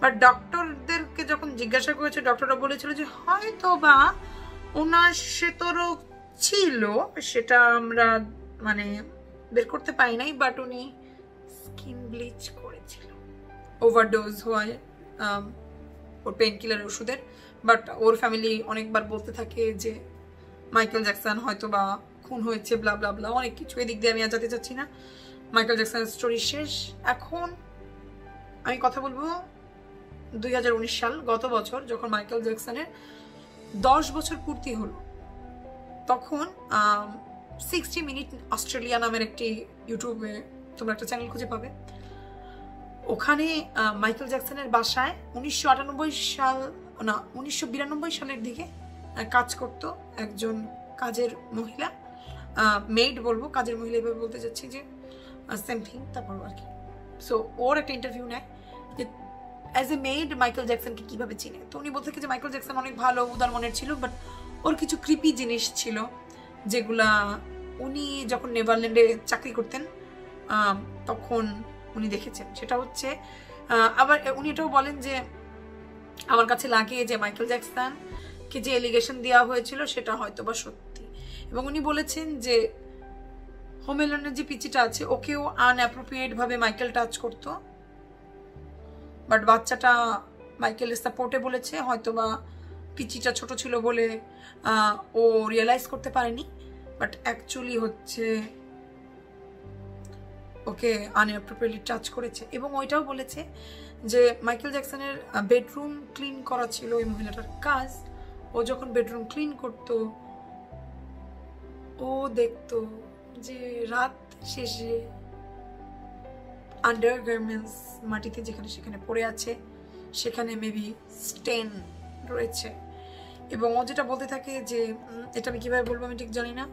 বাট ডক্টরদেরকে যখন জিজ্ঞাসা করেছে, ডক্টররা বলেছিল যে হয়তো বা ওনার শ্বেত রোগ ছিল, সেটা আমরা মানে বের করতে পারি নাই, বাট উনি স্কিন ব্লিচ করেছিল ওভারডোজ হয় ওর পেন কিলার ওষুধের। বাট ওর ফ্যামিলি অনেকবার বলতে থাকে যে মাইকেল জ্যাকসন হয়তো বা খুন হয়েছে, ব্লা ব্লা ব্লা, অনেক কিছু। এদিক দিয়ে আমি আর যেতে চাচ্ছি না, মাইকেল জ্যাকসনের স্টোরি শেষ। এখন আমি কথা বলবো দুই হাজার উনিশ সাল, গত বছর, যখন মাইকেল জ্যাকসনের দশ বছর পূর্তি হলো, তখন সিক্সটি মিনিট অস্ট্রেলিয়া নামের একটি ইউটিউবে তোমরা একটা চ্যানেল খুঁজে পাবে, ওখানে মাইকেল জ্যাকসনের বাসায় উনিশশো আটানব্বই সাল না উনিশশো বিরানব্বই সালের দিকে কাজ করতো একজন কাজের মহিলা, মেড বলবো, কাজের মহিলা এভাবে বলতে চাচ্ছি যে সেম থিং, তারপর আর কি। সো ওর একটা ইন্টারভিউ নেয় যে অ্যাজ এ মেড মাইকেল জ্যাকসনকে কীভাবে চিনে। তো উনি বলতে থাকে যে মাইকেল জ্যাকসন অনেক ভালো, উদার মনের ছিল, বাট ওর কিছু ক্রিপি জিনিস ছিল যেগুলা উনি যখন নেভারল্যান্ডে চাকরি করতেন তখন উনি দেখেছেন। সেটা হচ্ছে আবার উনি এটাও বলেন যে আমার কাছে লাগে যে মাইকেল জ্যাকসন কে যে এলিগেশন দেওয়া হয়েছিল সেটা হয়তো বা সত্যি। এবং উনি বলেছেন যে হোম অ্যালোনের যে পিচিটা আছে ওকেও আনঅ্যাপ্রোপ্রিয়েটভাবে মাইকেল টাচ করতো, बाट बाच्चाटा माइकेल सपोर्टे बोलेछे होयतो बा पिचिटा छोटो छिलो बोले ओ रियलाइज करते पारेनी बाट एक्चुअली होच्छे ओके अनअप्रोप्रिएटली टच करेछे एबं ओइटाओ बोलेछे जे माइकेल जैक्सनेर बेडरूम क्लिन करा छिलो ओई महिलाटार काज। ओ जखन बेडरूम क्लिन करतो ओ देखतो जे रात शेषे अंडरगार्मेंट्स माटिते जेखाने सेखाने पड़े आछे सेखाने मेबी स्टेन रयेछे एबं ओ जेटा बोलते थाके जे एटा आमि किभाबे बोलबो आमि ठीक जानि ना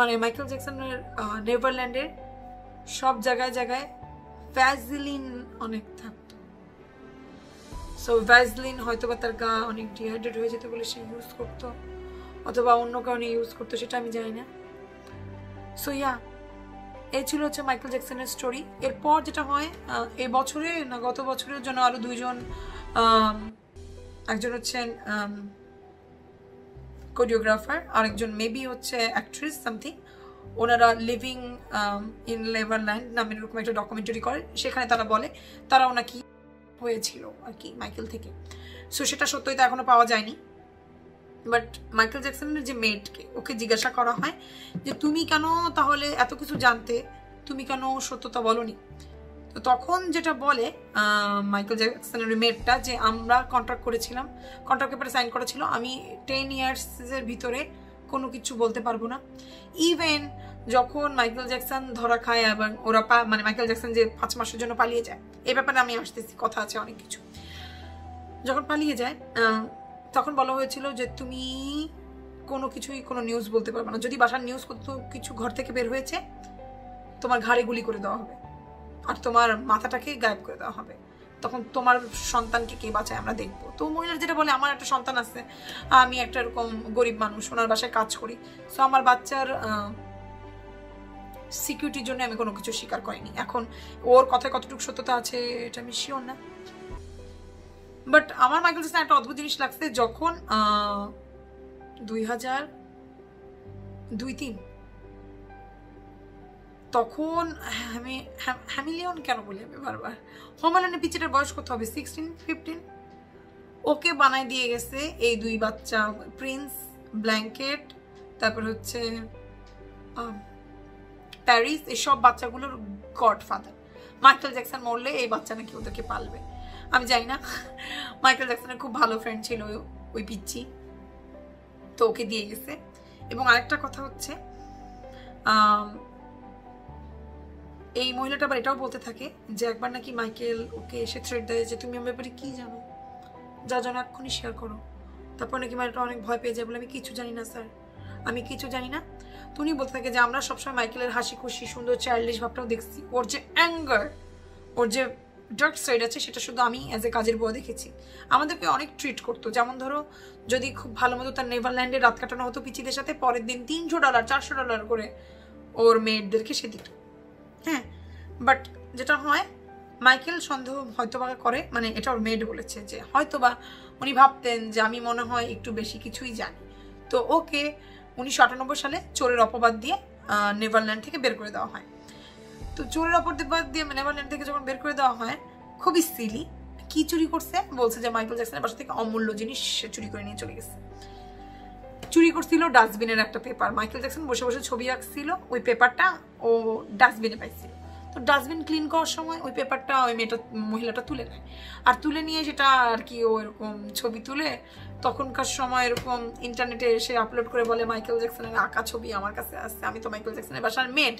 माने माइकेल जैक्सनेर नेभारलैंडेर सब जगह जगह ভ্যাসলিন অনেক থাকতো। সো ভ্যাসলিন হয়তো বা তার গা অনেক ডিহাইড্রেট হয়ে যেত বলে সে ইউজ করতো অথবা অন্য কারণে ইউজ করতো সেটা আমি জানি না। সো ইয়া এই ছিল হচ্ছে মাইকেল জ্যাকসনের স্টোরি। এরপর যেটা হয় এই বছরে না গত বছরের জন্য আরও দুইজন একজন হচ্ছেন কোরিওগ্রাফার আরেকজন মেবি হচ্ছে অ্যাক্ট্রেস সামথিং ওনারা লিভিং ইন নেভারল্যান্ড নামের এরকম একটা ডকুমেন্টারি করেন সেখানে তারা বলে তারাও নাকি হয়েছিল আর কি মাইকেল থেকে। সো সেটা সত্যই তো এখনও পাওয়া যায়নি বাট মাইকেল জ্যাকসনের যে মেয়েটকে ওকে জিজ্ঞাসা করা হয় যে তুমি কেন তাহলে এত কিছু জানতে তুমি কেন সত্যতা বলনি, তো তখন যেটা বলে মাইকেল জ্যাকসনের মেয়েটটা যে আমরা কন্ট্রাক্ট করেছিলাম কন্ট্রাক্ট পেপারে সাইন করা ছিল আমি টেন ইয়ার্সের ভিতরে কোনো কিছু বলতে পারবো না। ইভেন যখন মাইকেল জ্যাকসন ধরা খায় এবং ওরা মানে মাইকেল জ্যাকসন যে পাঁচ মাসের জন্য পালিয়ে যায় এই ব্যাপারে আমি আসতেছি কথা আছে অনেক কিছু, যখন পালিয়ে যায় তখন বলা হয়েছিল যে তুমি কোনো কিছুই কোনো নিউজ বলতে পারবে না, যদি বাসার নিউজ কত কিছু ঘর থেকে বের হয়েছে তোমার ঘাড়ে গুলি করে দেওয়া হবে আর তোমার মাথাটাকে গায়েব করে দেওয়া হবে তখন তোমার সন্তানকে কে বাঁচায় আমরা দেখবো। তো মহিলার যেটা বলে আমার একটা সন্তান আছে আমি একটা এরকম গরিব মানুষ ওনার বাসায় কাজ করি সো আমার বাচ্চার সিকিউরিটির জন্য আমি কোনো কিছু স্বীকার করিনি। এখন ওর কথায় কতটুকু সত্যতা আছে এটা আমি শিওর না বাট আমার মাইকেল জ্যাকসন একটা অদ্ভুত জিনিস লাগছে যখন দুই হাজার দুই তিন তখন আমি হ্যামিলিয়ন কেন বলি আমি বারবার হোমল্যান্ডের পিচ্চিটার বয়স কত হবে সিক্সটিন ফিফটিন ওকে বানায় দিয়ে গেছে এই দুই বাচ্চা প্রিন্স ব্ল্যাঙ্কেট তারপর হচ্ছে প্যারিস এইসব বাচ্চাগুলোর গডফাদার মাইকেল জ্যাকসন মরলে এই বাচ্চা নাকি ওদেরকে পালবে আমি জানি না। মাইকেল জ্যাকসনের খুব ভালো ফ্রেন্ড ছিল ওই পিচ্চি তো ওকে দিয়ে গেছে। এবং আরেকটা কথা হচ্ছে এই মহিলাটা আবার এটাও বলতে থাকে যে একবার নাকি মাইকেল ওকে এসে থ্রেট দেয় যে তুমি আমার ব্যাপারে কী জানো যা জানো এক্ষুনি শেয়ার করো, তারপর নাকি মাইকেলটা অনেক ভয় পেয়ে যায় বলে আমি কিছু জানি না স্যার আমি কিছু জানি না। তো উনি বলতে থাকে যে আমরা সবসময় মাইকেলের হাসি খুশি সুন্দর চাইল্ডিশ ভাবটাও দেখছি ওর যে অ্যাঙ্গার ওর যে ডার্ক সাইড আছে সেটা শুধু আমি অ্যাজ এ কাজের বউ দেখেছি। আমাদেরকে অনেক ট্রিট করতো যেমন ধরো যদি খুব ভালো মতো তার নেভারল্যান্ডে রাত কাটানো হতো পিচিদের সাথে পরের দিন তিনশো ডলার চারশো ডলার করে ওর মেয়েদেরকে সে দিত। হ্যাঁ বাট যেটা হয় মাইকেল সন্দেহ হয়তোবা করে মানে এটা ওর মেড বলেছে যে হয়তোবা উনি ভাবতেন যে আমি মনে হয় একটু বেশি কিছুই জানি তো ওকে উনিশশো আটানব্বই সালে চোরের অপবাদ দিয়ে নেভারল্যান্ড থেকে বের করে দেওয়া হয়। তো চোরের অপবাদ দিয়ে নেভারল্যান্ড থেকে যখন বের করে দেওয়া হয় খুবই সিলি কী চুরি করছে বলছে যে মাইকেল জ্যাকসনের বাসা থেকে অমূল্য জিনিস চুরি করে নিয়ে চলে গেছে। চুরি করছিল ডাস্টবিনের একটা পেপার মাইকেল জ্যাকসন বসে বসে ছবি আঁকছিল ওই পেপারটা ও ডাস্টবিনে পাইছিল তো ডাস্টবিন ক্লিন করার সময় ওই পেপারটা ওই মেয়েটা মহিলাটা তুলে নেয় আর তুলে নিয়ে সেটা আর কি ও এরকম ছবি তুলে তখনকার সময় এরকম ইন্টারনেটে এসে আপলোড করে বলে মাইকেল জ্যাকসনের আঁকা ছবি আমার কাছে আসছে আমি তো মাইকেল জ্যাকসনের বাসার মেড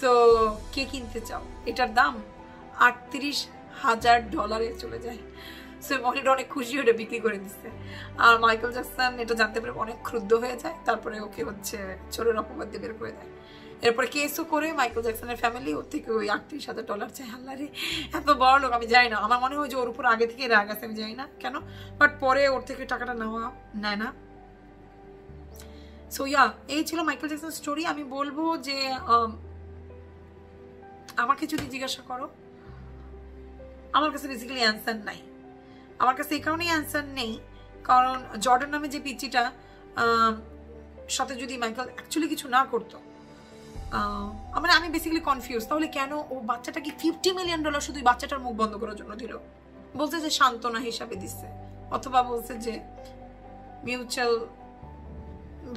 সো কে কিনতে চাও এটার দাম আটত্রিশ হাজার ডলারে চলে যায়। সো মহিলাটা অনেক খুশি হয়ে বিক্রি করে দিচ্ছে আর মাইকেল জ্যাকসন এটা জানতে পারে অনেক ক্ষুব্ধ হয়ে যায় তারপরে ওকে হচ্ছে চোরের অপবাদ দিয়ে বের করে দেয়। এরপরে কেসও করে মাইকেল জ্যাকসনের ফ্যামিলি ওর থেকে ওই আটত্রিশ হাজার ডলার চাই। হাল্লারে এত বড় লোক আমি যাই না আমার মনে হয় যে ওর উপর আগে থেকে রাগ আছে আমি যাই না কেন বাট পরে ওর থেকে টাকাটা নেওয়া নেয় না। সো ইয়া এই ছিল মাইকেল জ্যাকসন স্টোরি। আমি বলবো যে আমাকে যদি জিজ্ঞাসা করো আমার কাছে বেসিক্যালি অ্যান্সার নাই আমার কাছে এই কারণেই অ্যান্সার নেই কারণ জর্ডান নামে যে পিচিটা সাথে যদি মাইকেল অ্যাকচুয়ালি কিছু না করতো আমার আমি বেসিক্যালি কনফিউজ তাহলে কেন ও বাচ্চাটা কি পঞ্চাশ মিলিয়ন ডলার শুধু বাচ্চাটার মুখ বন্ধ করার জন্য দিল বলছে যে সান্তনা হিসাবে দিচ্ছে অথবা বলছে যে মিউচুয়াল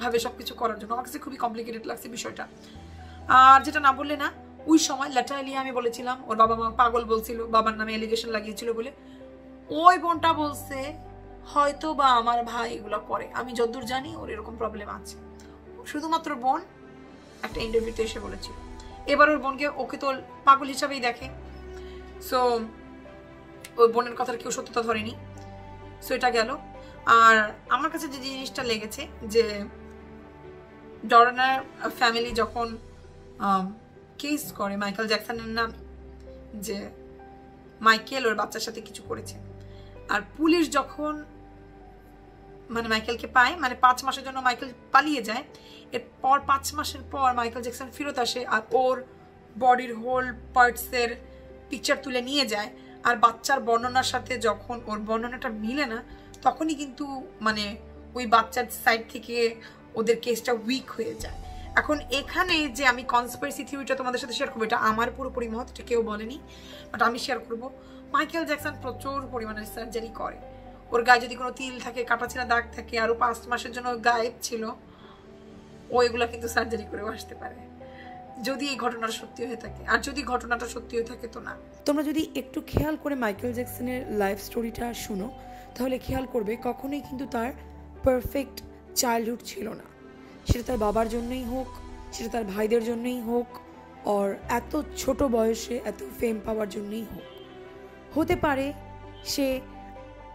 ভাবে সবকিছু করার জন্য আমার কাছে খুবই কমপ্লিকেটেড লাগছে বিষয়টা আর যেটা না বললে না ওই সময় ল্যাটারালিয়া আমি বলেছিলাম ওর বাবা মা পাগল বলছিল বাবার নামে অ্যালিগেশন লাগিয়েছিল বলে ওই বোনটা বলছে হয়তো বা আমার ভাই এগুলো করে আমি যতদূর জানি ওর এরকম প্রবলেম আছে শুধুমাত্র বোন একটা ইন্টারভিউতে এসে বলেছিল এবার ওর বোনকে ওকে তো পাগল হিসাবেই দেখে সো ওই বোনের কথার কেউ সত্যতা ধরেনি সো এটা গেল আর আমার কাছে যে জিনিসটা লেগেছে যে ডরনার ফ্যামিলি যখন কেস করে মাইকেল জ্যাকসনের নাম যে মাইকেল ওর বাচ্চার সাথে কিছু করেছে আর পুলিশ যখন মানে মাইকেলকে পায় মানে পাঁচ মাসের জন্য মাইকেল পালিয়ে যায় এরপর পাঁচ মাসের পর মাইকেল জ্যাকসন ফেরত আসে আর ওর বডির হোল পার্টসের পিকচার তুলে নিয়ে যায় আর বাচ্চার বর্ণনার সাথে যখন ওর বর্ণনাটা মিলে না তখনই কিন্তু মানে ওই বাচ্চার সাইড থেকে ওদের কেসটা উইক হয়ে যায় এখন এখানে যে আমি কনস্পিরেসি থিওরিটা তোমাদের সাথে শেয়ার করব এটা আমার পুরোপুরি মত এটা কেউ বলেনি বাট আমি শেয়ার করব মাইকেল জ্যাকসন প্রচুর পরিমাণে সার্জারি করে ওর গায়ে যদি কোনো তিল থাকে কাটাছিনা দাগ থাকে আরও পাঁচ মাসের জন্য গায়েব ছিল ও এগুলো কিন্তু সার্জারি করেও আসতে পারে যদি এই ঘটনাটা সত্যি হয়ে থাকে আর যদি ঘটনাটা সত্যি হয়ে থাকে তো না তোমরা যদি একটু খেয়াল করে মাইকেল জ্যাকসনের লাইফ স্টোরিটা শুনো তাহলে খেয়াল করবে কখনোই কিন্তু তার পারফেক্ট চাইল্ডহুড ছিল না সেটা তার বাবার জন্যই হোক সেটা তার ভাইদের জন্যই হোক আর এত ছোট বয়সে এত ফেম পাওয়ার জন্যই হোক হতে পারে সে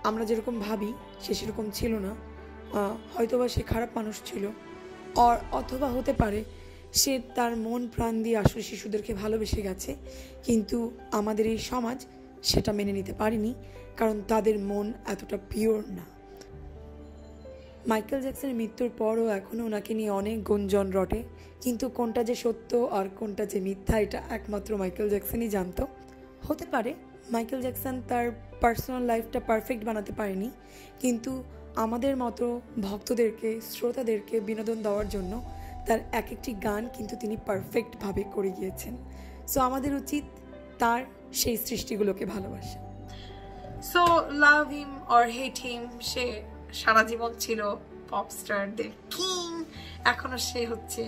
আমরা যেরকম ভাবি সে সেরকম ছিল না হয়তোবা সে খারাপ মানুষ ছিল আর অথবা হতে পারে সে তার মন প্রাণ দিয়ে আসলে শিশুদেরকে ভালোবেসে গেছে কিন্তু আমাদের এই সমাজ সেটা মেনে নিতে পারেনি কারণ তাদের মন এতটা পিওর না মাইকেল জ্যাকসনের মৃত্যুর পরও এখনও ওনাকে নিয়ে অনেক গুঞ্জন রটে কিন্তু কোনটা যে সত্য আর কোনটা যে মিথ্যা এটা একমাত্র মাইকেল জ্যাকসনই জানতো হতে পারে মাইকেল জ্যাকসন তার পার্সোনাল লাইফটা পারফেক্ট বানাতে পারেনি কিন্তু আমাদের মতো ভক্তদেরকে শ্রোতাদেরকে বিনোদন দেওয়ার জন্য তার এক একটি গান কিন্তু তিনি পারফেক্টভাবে করে গিয়েছেন সো আমাদের উচিত তার সেই সৃষ্টিগুলোকে ভালোবাসা সো লাভ হিম অর হেট হিম সে সারা জীবন ছিল পপস্টারদের কিং এখনও সে হচ্ছে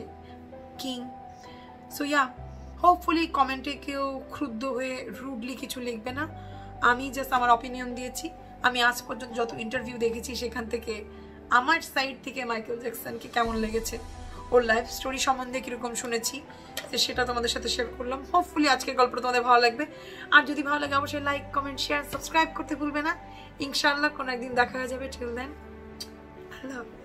কিং সো ইয়া হোপফুলি কমেন্টে কেউ ক্ষুব্ধ হয়ে রুডলি কিছু লিখবে না আমি জাস্ট আমার অপিনিয়ন দিয়েছি আমি আজ পর্যন্ত যত ইন্টারভিউ দেখেছি সেখান থেকে আমার সাইড থেকে মাইকেল জ্যাকসনকে কেমন লেগেছে ওর লাইফ স্টোরি সম্বন্ধে কীরকম শুনেছি সেটা তোমাদের সাথে শেয়ার করলাম হোপফুলি আজকের গল্পটা তোমাদের ভালো লাগবে আর যদি ভালো লাগে অবশ্যই লাইক কমেন্ট শেয়ার সাবস্ক্রাইব করতে ভুলবে না ইনশাআল্লাহ কোনো একদিন দেখা হয়ে যাবে টিল দেন আল্লাহ হাফেজ